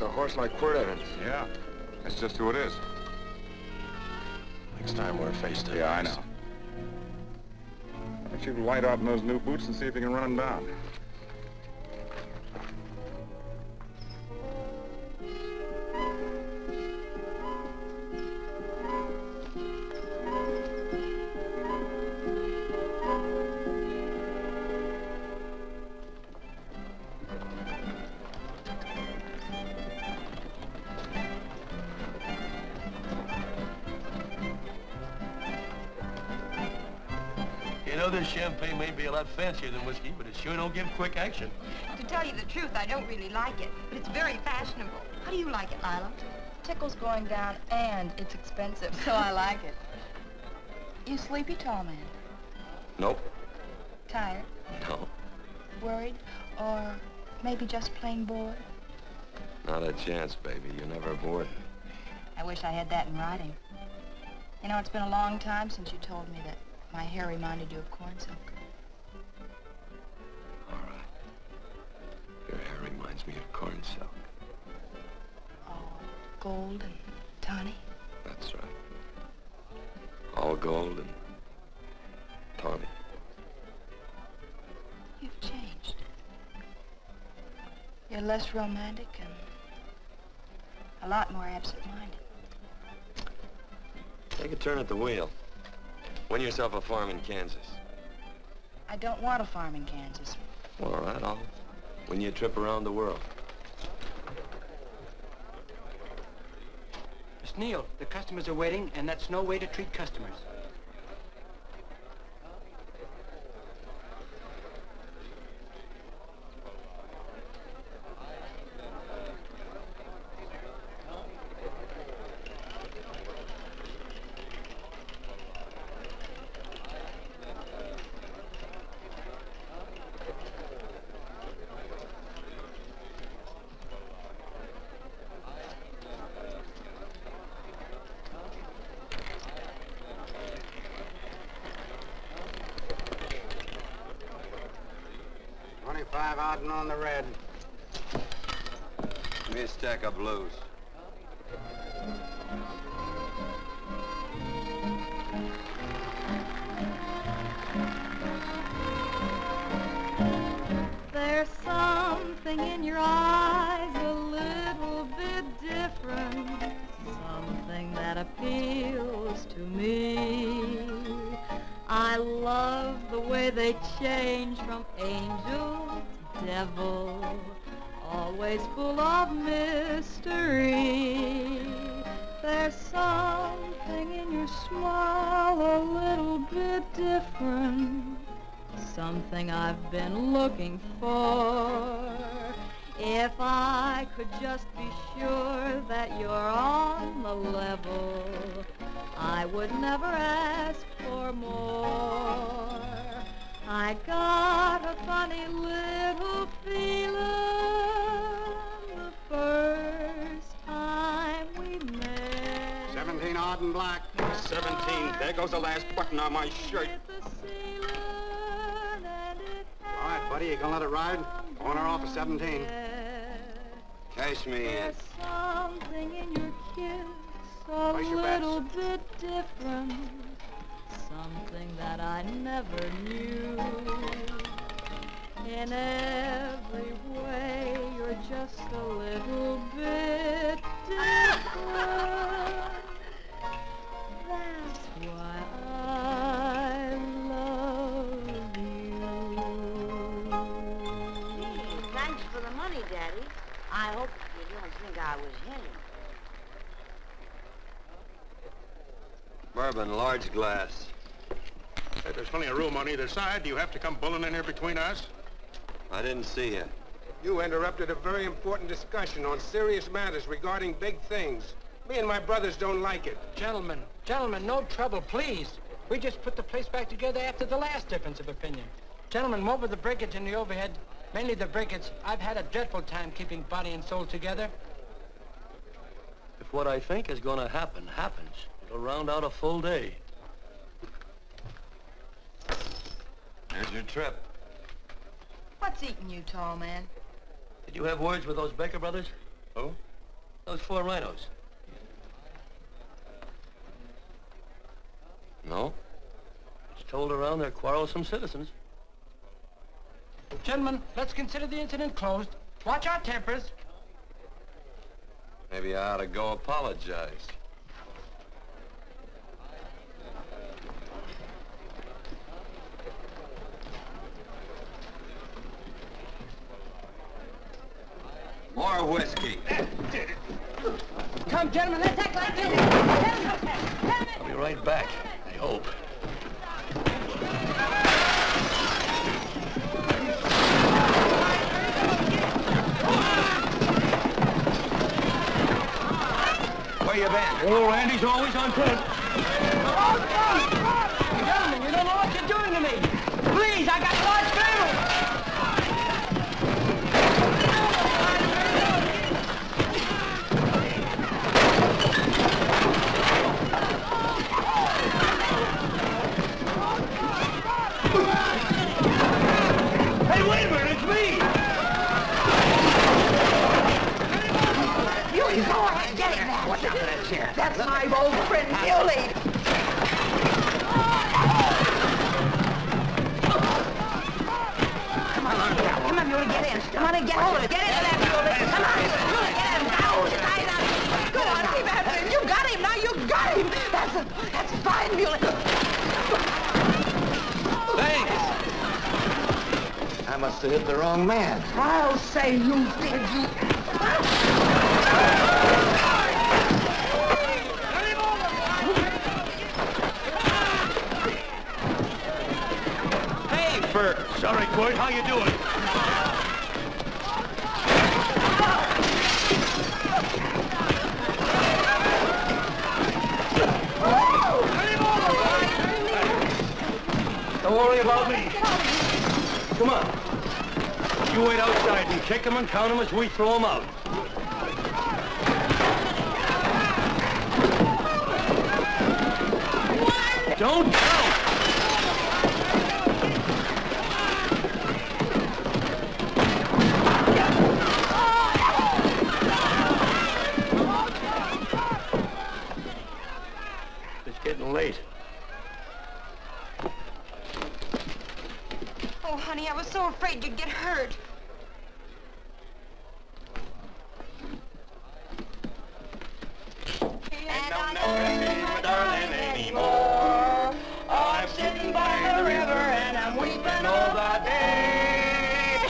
It's a horse like Quirt Evans. Yeah, that's just who it is. Next time we're face to face. Yeah, I know. Why don't you light out in those new boots and see if you can run him down? Champagne may be a lot fancier than whiskey, but it sure don't give quick action. To tell you the truth, I don't really like it, but it's very fashionable. How do you like it, Lila? Tickle's going down, and it's expensive, so I like it. You sleepy, tall man? Nope. Tired? No. Worried? Or maybe just plain bored? Not a chance, baby. You're never bored. I wish I had that in writing. You know, it's been a long time since you told me that my hair reminded you of corn silk. All right. Your hair reminds me of corn silk. All gold and tawny? That's right. All gold and tawny. You've changed. You're less romantic and a lot more absent-minded. Take a turn at the wheel. Win yourself a farm in Kansas. I don't want a farm in Kansas. Well, all right, I'll win you a trip around the world. Miss Neal, the customers are waiting, and that's no way to treat customers. Five out and on the red. Give me a stack of blues. There's something in your eyes a little bit different, something that appeals to me. I love the way they change from angels devil, always full of mystery. There's something in your smile a little bit different, something I've been looking for. If I could just be sure that you're on the level, I would never ask for more. I got a funny little feeling the first time we met. Seventeen odd and black. Seventeen. There goes the last button on my shirt. All right, buddy, you gonna let it ride? Corner off of seventeen. Cash me in. There's something in your kiss a little bit different, something that I never knew. In every way, you're just a little bit different. That's why I love you. Gee, thanks for the money, Daddy. I hope you don't think I was hidden. Bourbon, large glass. Hey, there's plenty of room on either side. Do you have to come bulling in here between us? I didn't see you. You interrupted a very important discussion on serious matters regarding big things. Me and my brothers don't like it. Gentlemen, gentlemen, no trouble, please. We just put the place back together after the last difference of opinion. Gentlemen, what with the breakage and the overhead, mainly the breakage, I've had a dreadful time keeping body and soul together. If what I think is going to happen, happens, it'll round out a full day. There's your trip. What's eating you, tall man? Did you have words with those Becker brothers? Who? Those four rhinos. No? It's told around they're quarrelsome citizens. Gentlemen, let's consider the incident closed. Watch our tempers. Maybe I ought to go apologize. More whiskey. Come, gentlemen, let's act like this. I'll be right back, I hope. Where you been? Oh, Randy's always on foot. Gentlemen, you don't know what you're doing to me. Please, I got large family. That's my old friend, Muley. Come on, come on, Muley, get in. Come on and get hold of it. Get into that, Muley. Come on, Muley, get him. Now, tie it up. Go on, keep after him. You got him. Now you got him. That's a, that's fine, Muley. Thanks. I must have hit the wrong man. I'll say you did. You. Sorry, Quirt. How you doing? Don't worry about me. Come on. You wait outside and kick them and count them as we throw them out. One. Don't count. Late. Oh, honey, I was so afraid you'd get hurt. And I'm no good for darling anymore. I'm sitting by the river and I'm weeping all the day.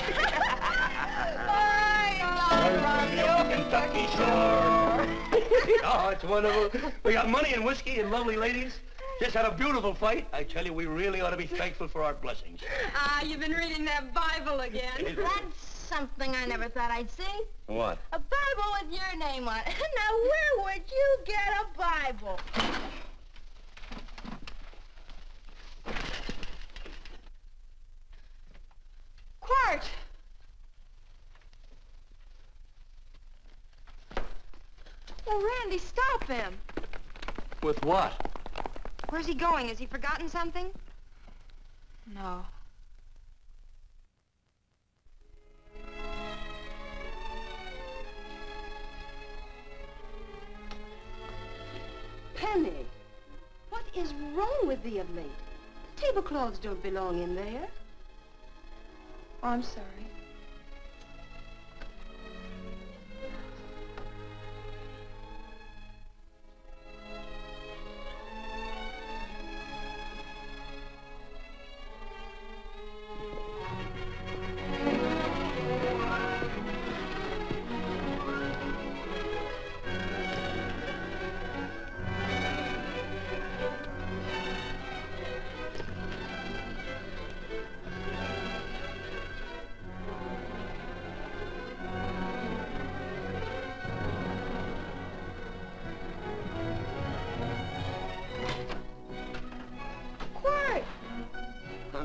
I'm from your Kentucky shore. Oh, it's wonderful. We got money and whiskey and lovely ladies. Just had a beautiful fight. I tell you, we really ought to be thankful for our blessings. Ah, uh, you've been reading that Bible again. That's something I never thought I'd see. What? A Bible with your name on it. Now, where would you get a Bible? Quirt! Oh, Randy, stop him. With what? Where's he going? Has he forgotten something? No. Penny, what is wrong with thee of late? The tablecloths don't belong in there. Oh, I'm sorry.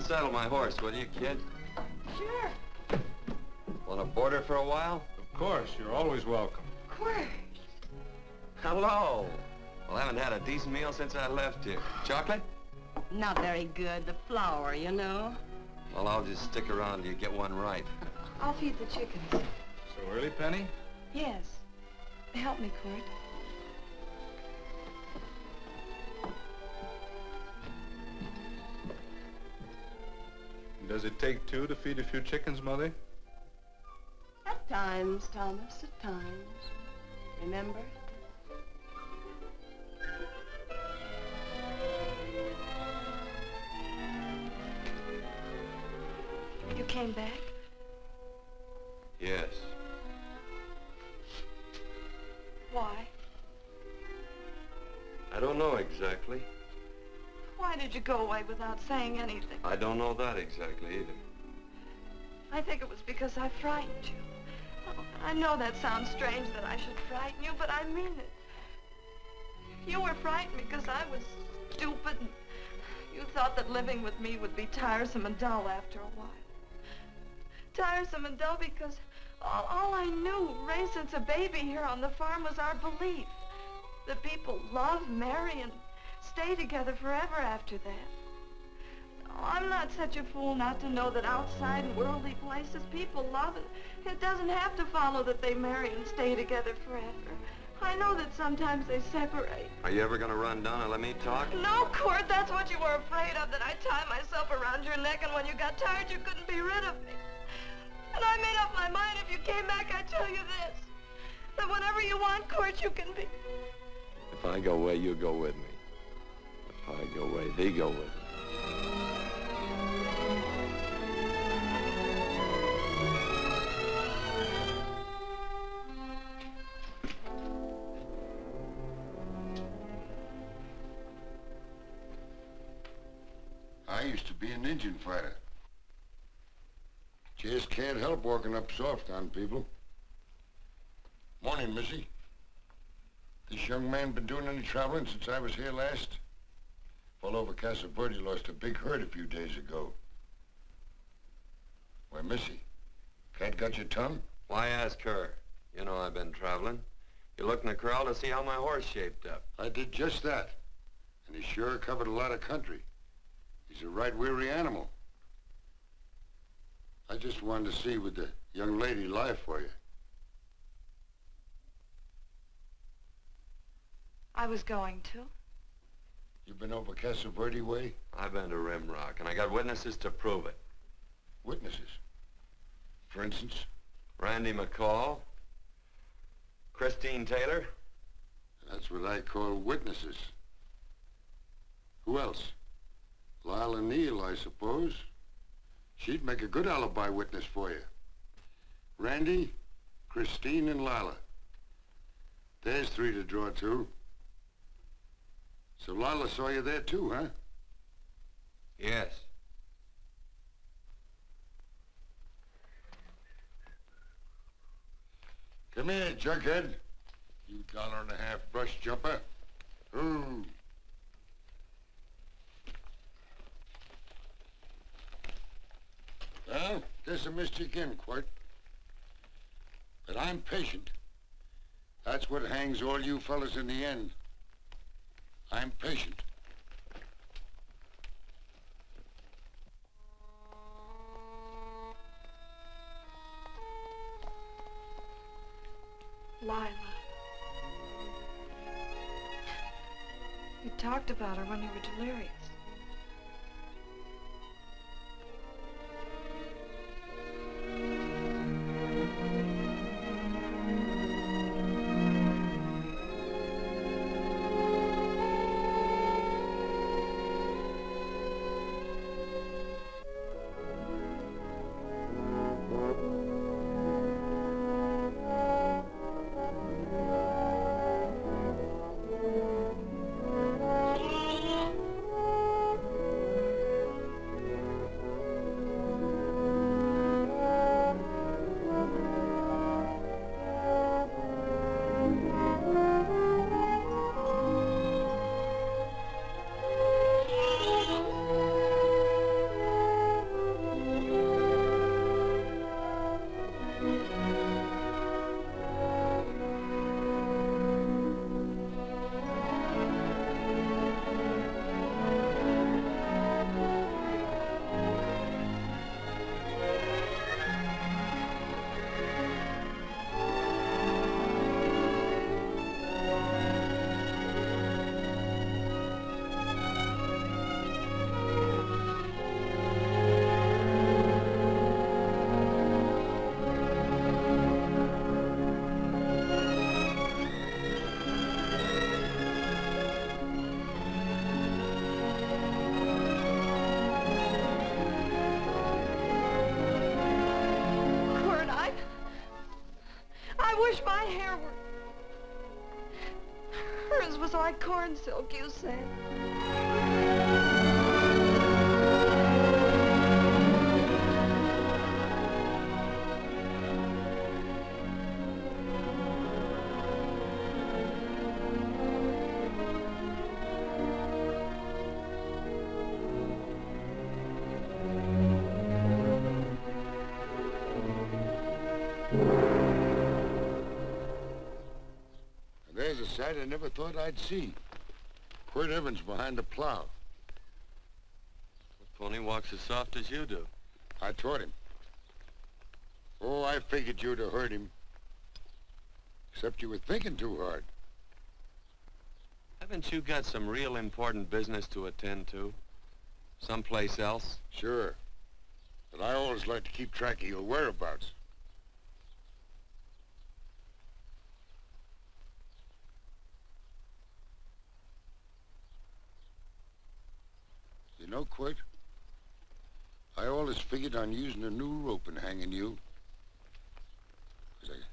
Saddle my horse, will you, kid? Sure. Want to board her for a while? Of course. You're always welcome. Quirt. Hello. Well, I haven't had a decent meal since I left here. Chocolate? Not very good. The flour, you know. Well, I'll just stick around till you get one right. I'll feed the chickens. So early, Penny? Yes. Help me, Quirt. Does it take two to feed a few chickens, Mother? At times, Thomas, at times. Remember? You came back? Yes. Why? I don't know exactly. Why did you go away without saying anything? I don't know that exactly either. I think it was because I frightened you. Oh, I know that sounds strange that I should frighten you, but I mean it. You were frightened because I was stupid and you thought that living with me would be tiresome and dull after a while. Tiresome and dull because all, all I knew, raised since a baby here on the farm, was our belief that people love, marry, and stay together forever after that. Oh, I'm not such a fool not to know that outside in worldly places people love it. It doesn't have to follow that they marry and stay together forever. I know that sometimes they separate. Are you ever gonna run down and let me talk? No, Quirt, that's what you were afraid of, that I'd tie myself around your neck and when you got tired you couldn't be rid of me. And I made up my mind if you came back, I'd tell you this, that whenever you want, Quirt, you can be. If I go away, you go with me. If I go away, they go with me. I used to be an Indian fighter. Just can't help walking up soft on people. Morning, Missy. This young man been doing any traveling since I was here last? Well, over Castle Verde lost a big herd a few days ago. Why, Missy, cat got your tongue? Why ask her? You know I've been traveling. You looked in the corral to see how my horse shaped up. I did just that. And he sure covered a lot of country. He's a right weary animal. I just wanted to see would the young lady lie for you. I was going to. You've been over Castle Verde way? I've been to Rimrock, and I got witnesses to prove it. Witnesses? For instance? Randy McCall. Christine Taylor. That's what I call witnesses. Who else? Lila Neal, I suppose. She'd make a good alibi witness for you. Randy, Christine, and Lila. There's three to draw to. So Lila saw you there too, huh? Yes. Come here, junkhead. You dollar and a half brush jumper. Ooh. Well, there's a mistake in, Quirt. But I'm patient. That's what hangs all you fellas in the end. I'm patient. Lila. You talked about her when you were delirious. my hair were... Hers was like corn silk, you said. I never thought I'd see. Quirt Evans behind the plow. The pony walks as soft as you do. I taught him. Oh, I figured you'd have heard him. Except you were thinking too hard. Haven't you got some real important business to attend to? Someplace else? Sure. But I always like to keep track of your whereabouts. No, Quirt. I always figured on using a new rope and hanging you. Because I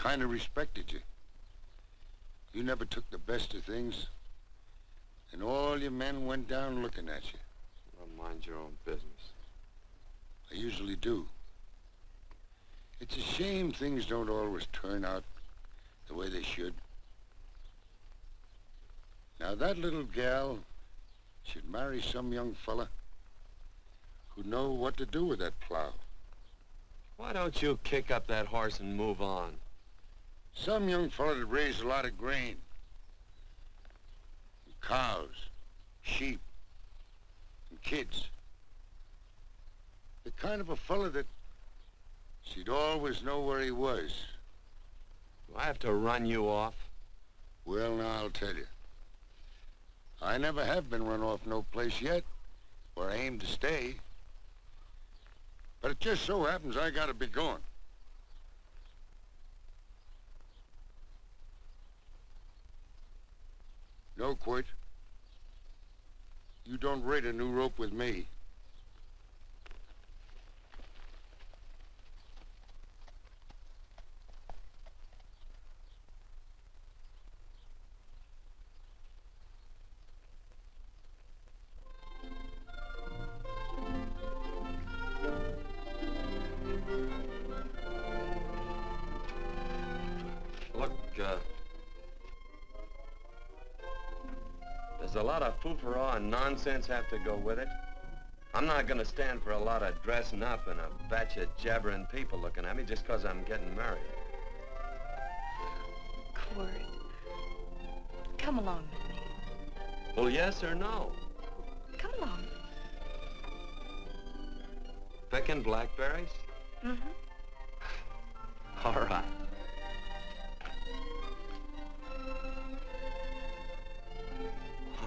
kind of respected you. You never took the best of things. And all your men went down looking at you. Well, mind your own business. I usually do. It's a shame things don't always turn out the way they should. Now, that little gal... She'd marry some young fella who'd know what to do with that plow. Why don't you kick up that horse and move on? Some young fella that raised a lot of grain. And cows, sheep, and kids. The kind of a fella that she'd always know where he was. Do I have to run you off? Well, now, I'll tell you. I never have been run off no place yet, where I aim to stay. But it just so happens I gotta be going. No, Quirt. You don't rate a new rope with me. Foofara and nonsense have to go with it. I'm not gonna stand for a lot of dressing up and a batch of jabbering people looking at me just cause I'm getting married. Quirt, come along with me. Well, yes or no? Come along. Picking blackberries? Mm-hmm. All right.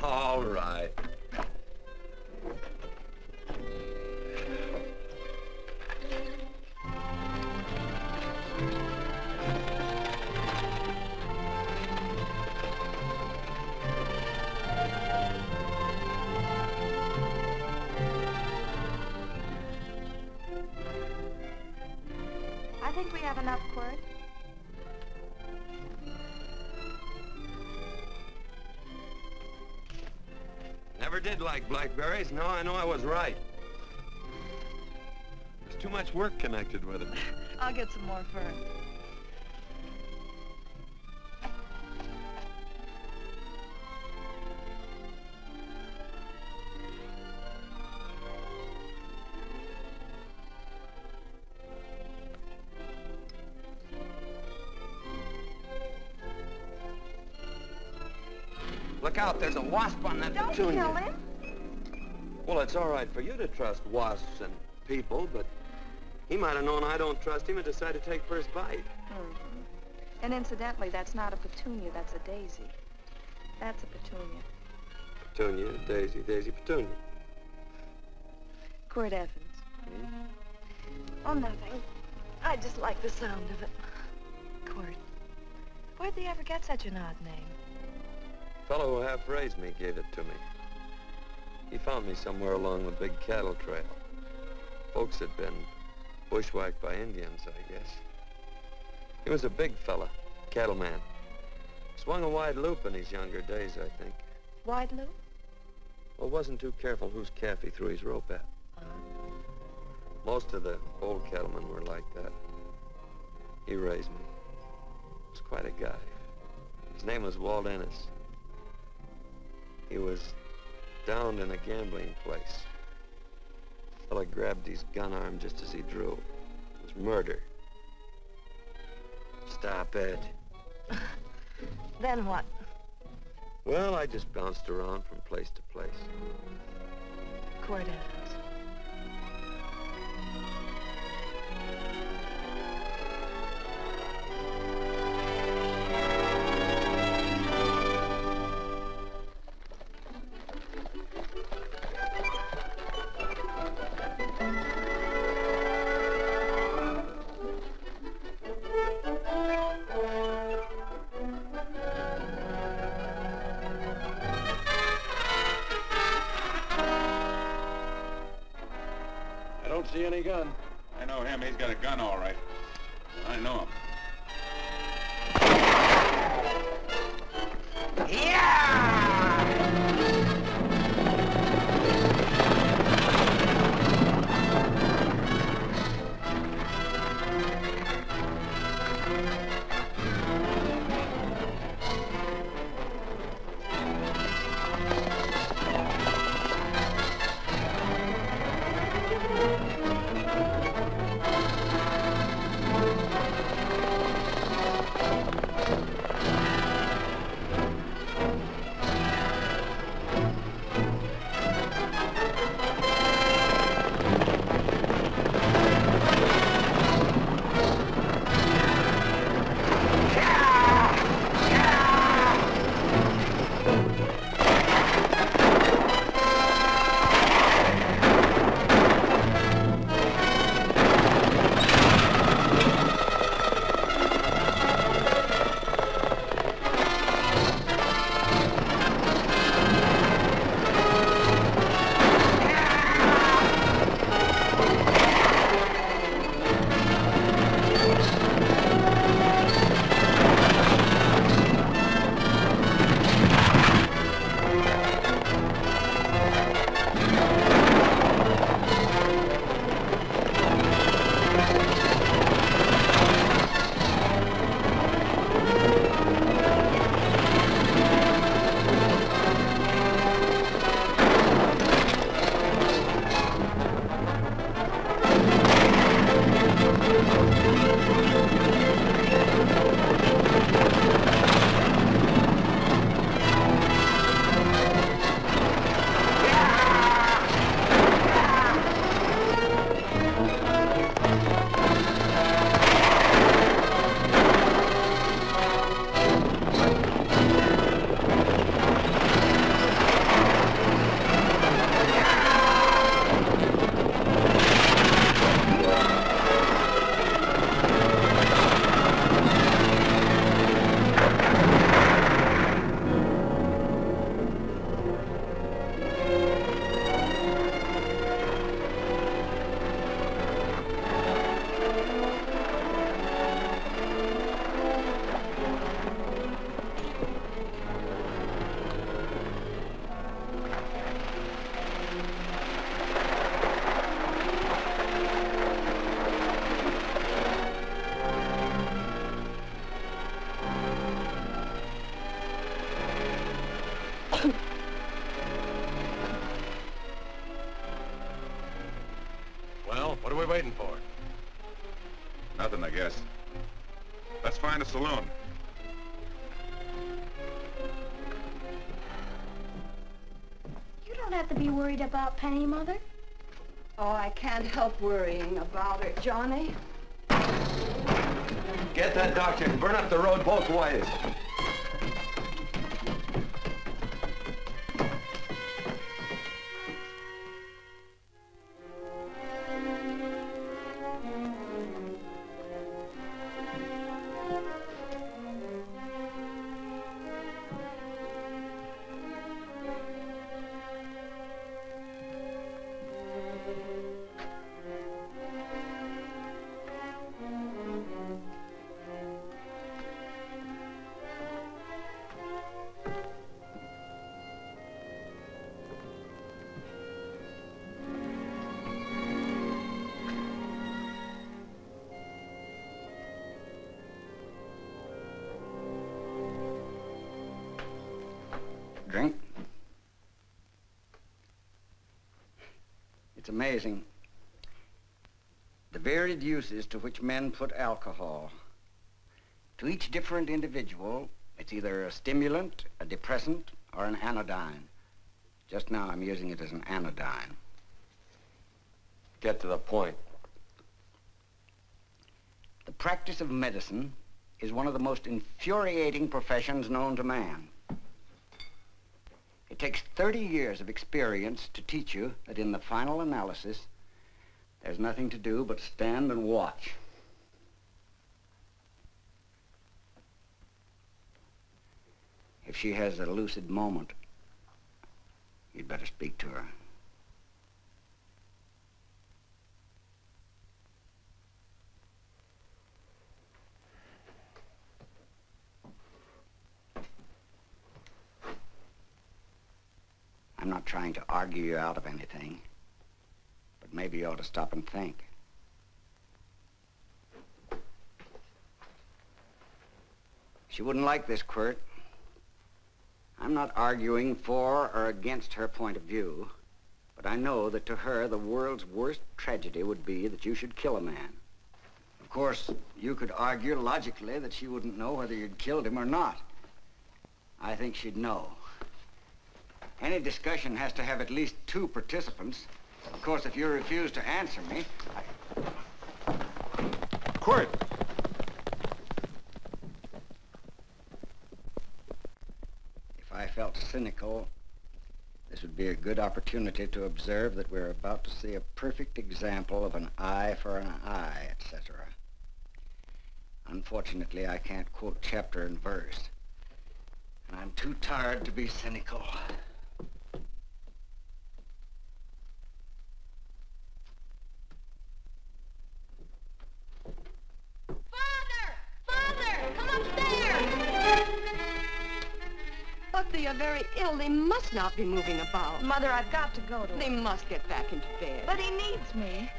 All right. I think we have enough, Quirt. Did like blackberries. No, I know I was right. There's too much work connected with it. I'll get some more first. Look out, there's a wasp on that petunia. Don't kill him. Well, it's all right for you to trust wasps and people, but he might have known I don't trust him and decided to take first bite. Mm-hmm. And incidentally, that's not a petunia, that's a daisy. That's a petunia. Petunia, daisy, daisy, petunia. Quirt Evans. Hmm? Oh, nothing. I just like the sound of it. Quirt, where'd they ever get such an odd name? The fellow who half raised me gave it to me. He found me somewhere along the big cattle trail. Folks had been bushwhacked by Indians, I guess. He was a big fella, Cattleman. Swung a wide loop in his younger days, I think. Wide loop? Well, wasn't too careful whose calf he threw his rope at. Most of the old cattlemen were like that. He raised me. He was quite a guy. His name was Walt Ennis. He was downed in a gambling place. The fella grabbed his gun arm just as he drew. It was murder. Stop it. Then what? Well, I just bounced around from place to place. Quirt Evans. Saloon. You don't have to be worried about Penny, Mother. Oh, I can't help worrying about her, Johnny. Get that doctor and burn up the road both ways. amazing. The varied uses to which men put alcohol. To each different individual, it's either a stimulant, a depressant, or an anodyne. Just now, I'm using it as an anodyne. Get to the point. The practice of medicine is one of the most infuriating professions known to man. It takes thirty years of experience to teach you that in the final analysis, there's nothing to do but stand and watch. If she has a lucid moment, you'd better speak to her. I'm not trying to argue you out of anything, but maybe you ought to stop and think. She wouldn't like this, Quirt. I'm not arguing for or against her point of view, but I know that to her the world's worst tragedy would be that you should kill a man. Of course, you could argue logically that she wouldn't know whether you'd killed him or not. I think she'd know. Any discussion has to have at least two participants. Of course, if you refuse to answer me, I... Quirt! If I felt cynical, this would be a good opportunity to observe that we're about to see a perfect example of an eye for an eye, et cetera. Unfortunately, I can't quote chapter and verse. And I'm too tired to be cynical. They are very ill. They must not be moving about. Mother, I've got to go to them. They must get back into bed. But he needs me.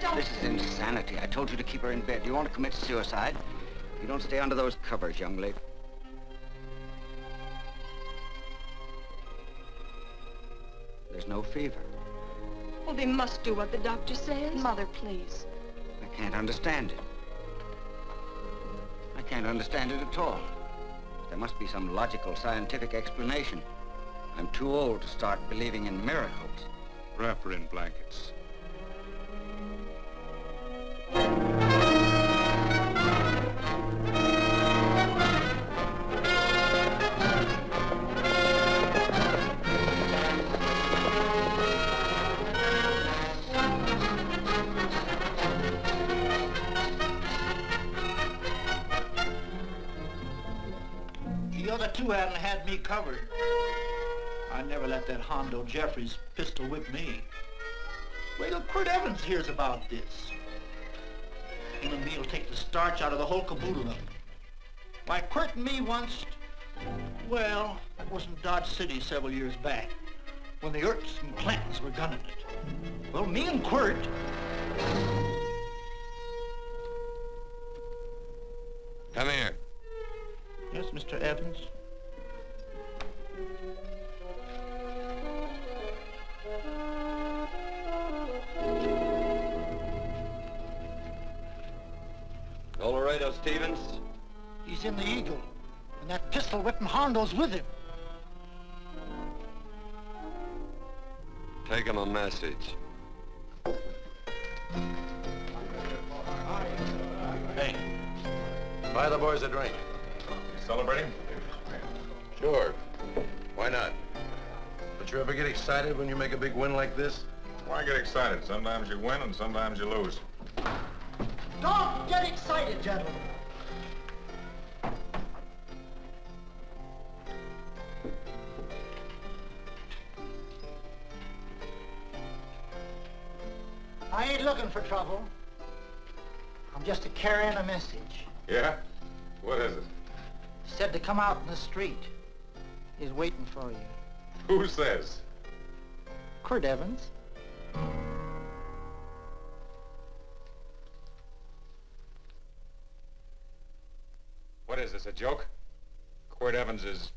Don't... This is insanity. I told you to keep her in bed. You want to commit suicide? You don't stay under those covers, young lady. There's no fever. Well, they must do what the doctor says. Mother, please. I can't understand it. I can't understand it at all. There must be some logical, scientific explanation. I'm too old to start believing in miracles. Wrap her in blankets. Me covered. I never let that Hondo Jeffries pistol whip me. Wait till Quirt Evans hears about this. Him and me'll take the starch out of the whole caboodle of them. Why, Quirt and me once, well, that was in Dodge City several years back, when the Ertz and Clantons were gunning it. Well, me and Quirt... Come here. Yes, Mister Evans? Laredo Stevens? He's in the Eagle, and that pistol whipping Hondo's with him. Take him a message. Hey, buy the boys a drink. You celebrating? Sure. Why not? But you ever get excited when you make a big win like this? Why get excited? Sometimes you win and sometimes you lose. Don't get excited, gentlemen. I ain't looking for trouble. I'm just carrying a message. Yeah? What is it? He said to come out in the street. He's waiting for you. Who says? Quirt Evans. What is this, a joke? Quirt Evans is...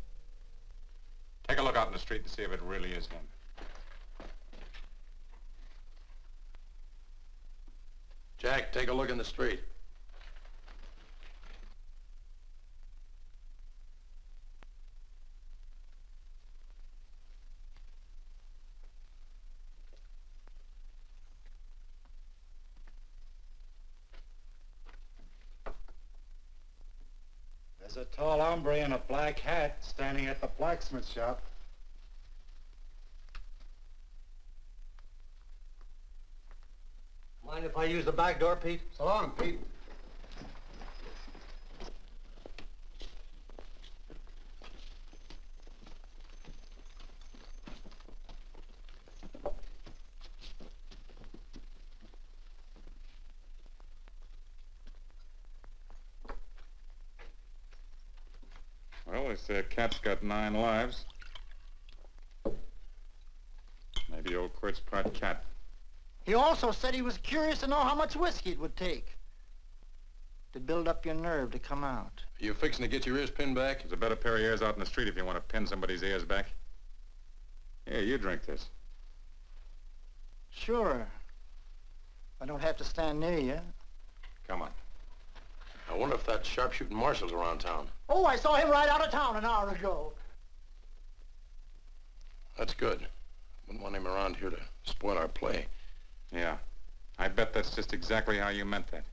Take a look out in the street and see if it really is him. Jack, take a look in the street. There's a tall hombre in a black hat standing at the blacksmith shop. Mind if I use the back door, Pete? So long, Pete. Well, they say a cat's got nine lives. Maybe old Quirt's part cat. He also said he was curious to know how much whiskey it would take to build up your nerve to come out. Are you fixing to get your ears pinned back? There's a better pair of ears out in the street if you want to pin somebody's ears back. Here, you drink this. Sure. I don't have to stand near you. Come on. I wonder if that sharpshooting marshal's around town. Oh, I saw him ride out of town an hour ago. That's good. Wouldn't want him around here to spoil our play. Yeah, I bet that's just exactly how you meant that.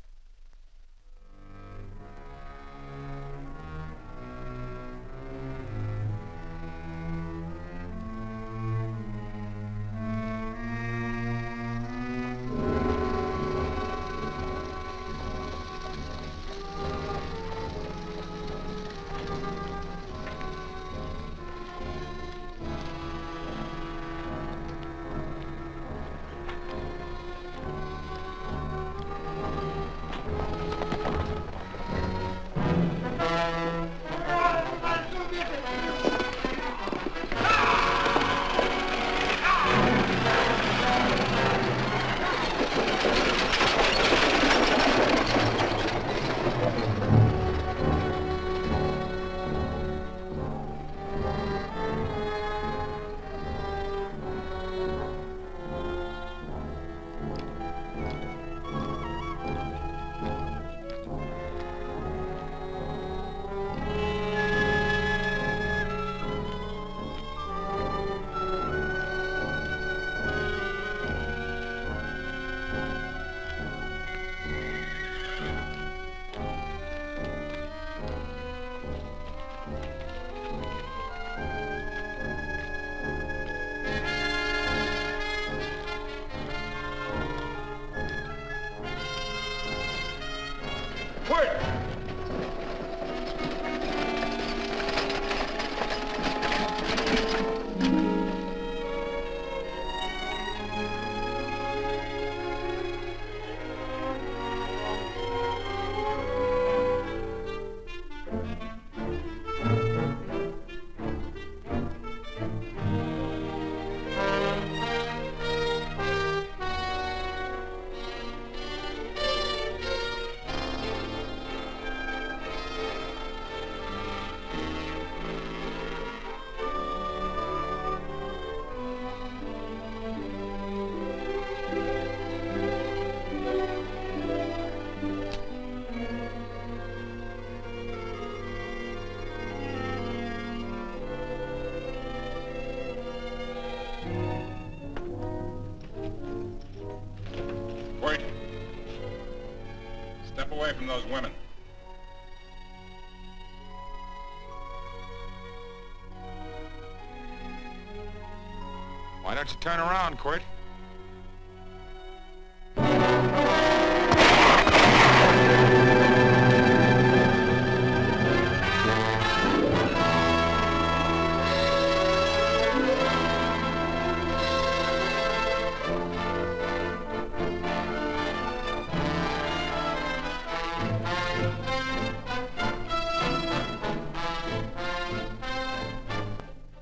From those women. Why don't you turn around, Quirt?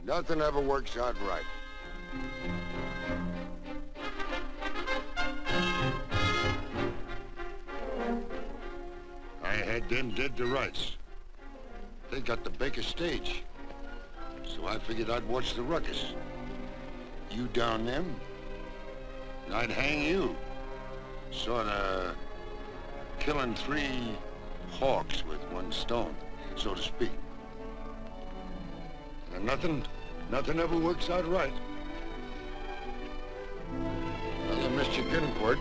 Nothing ever works out right. I had them dead to rights. They got the Baker stage. So I figured I'd watch the ruckus. You down them, and I'd hang you. Sorta killing three hawks with one stone, so to speak. And nothing, nothing ever works out right. Another Michigan court,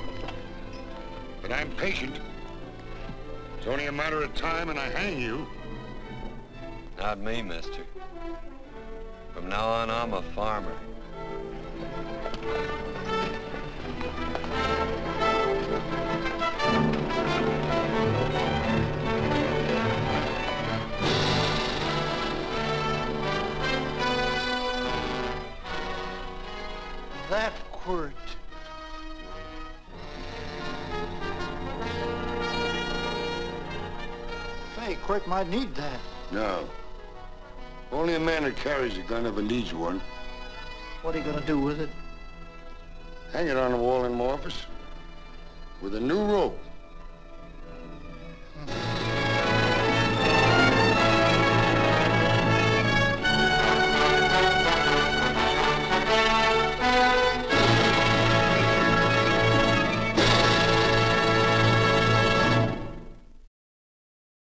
but I'm patient. It's only a matter of time and I hang you. Not me, mister. From now on, I'm a farmer. That Quirt. Say, Quirt might need that. No. Only a man that carries a gun ever needs one. What are you gonna do with it? Hang it on the wall in my office with a new rope.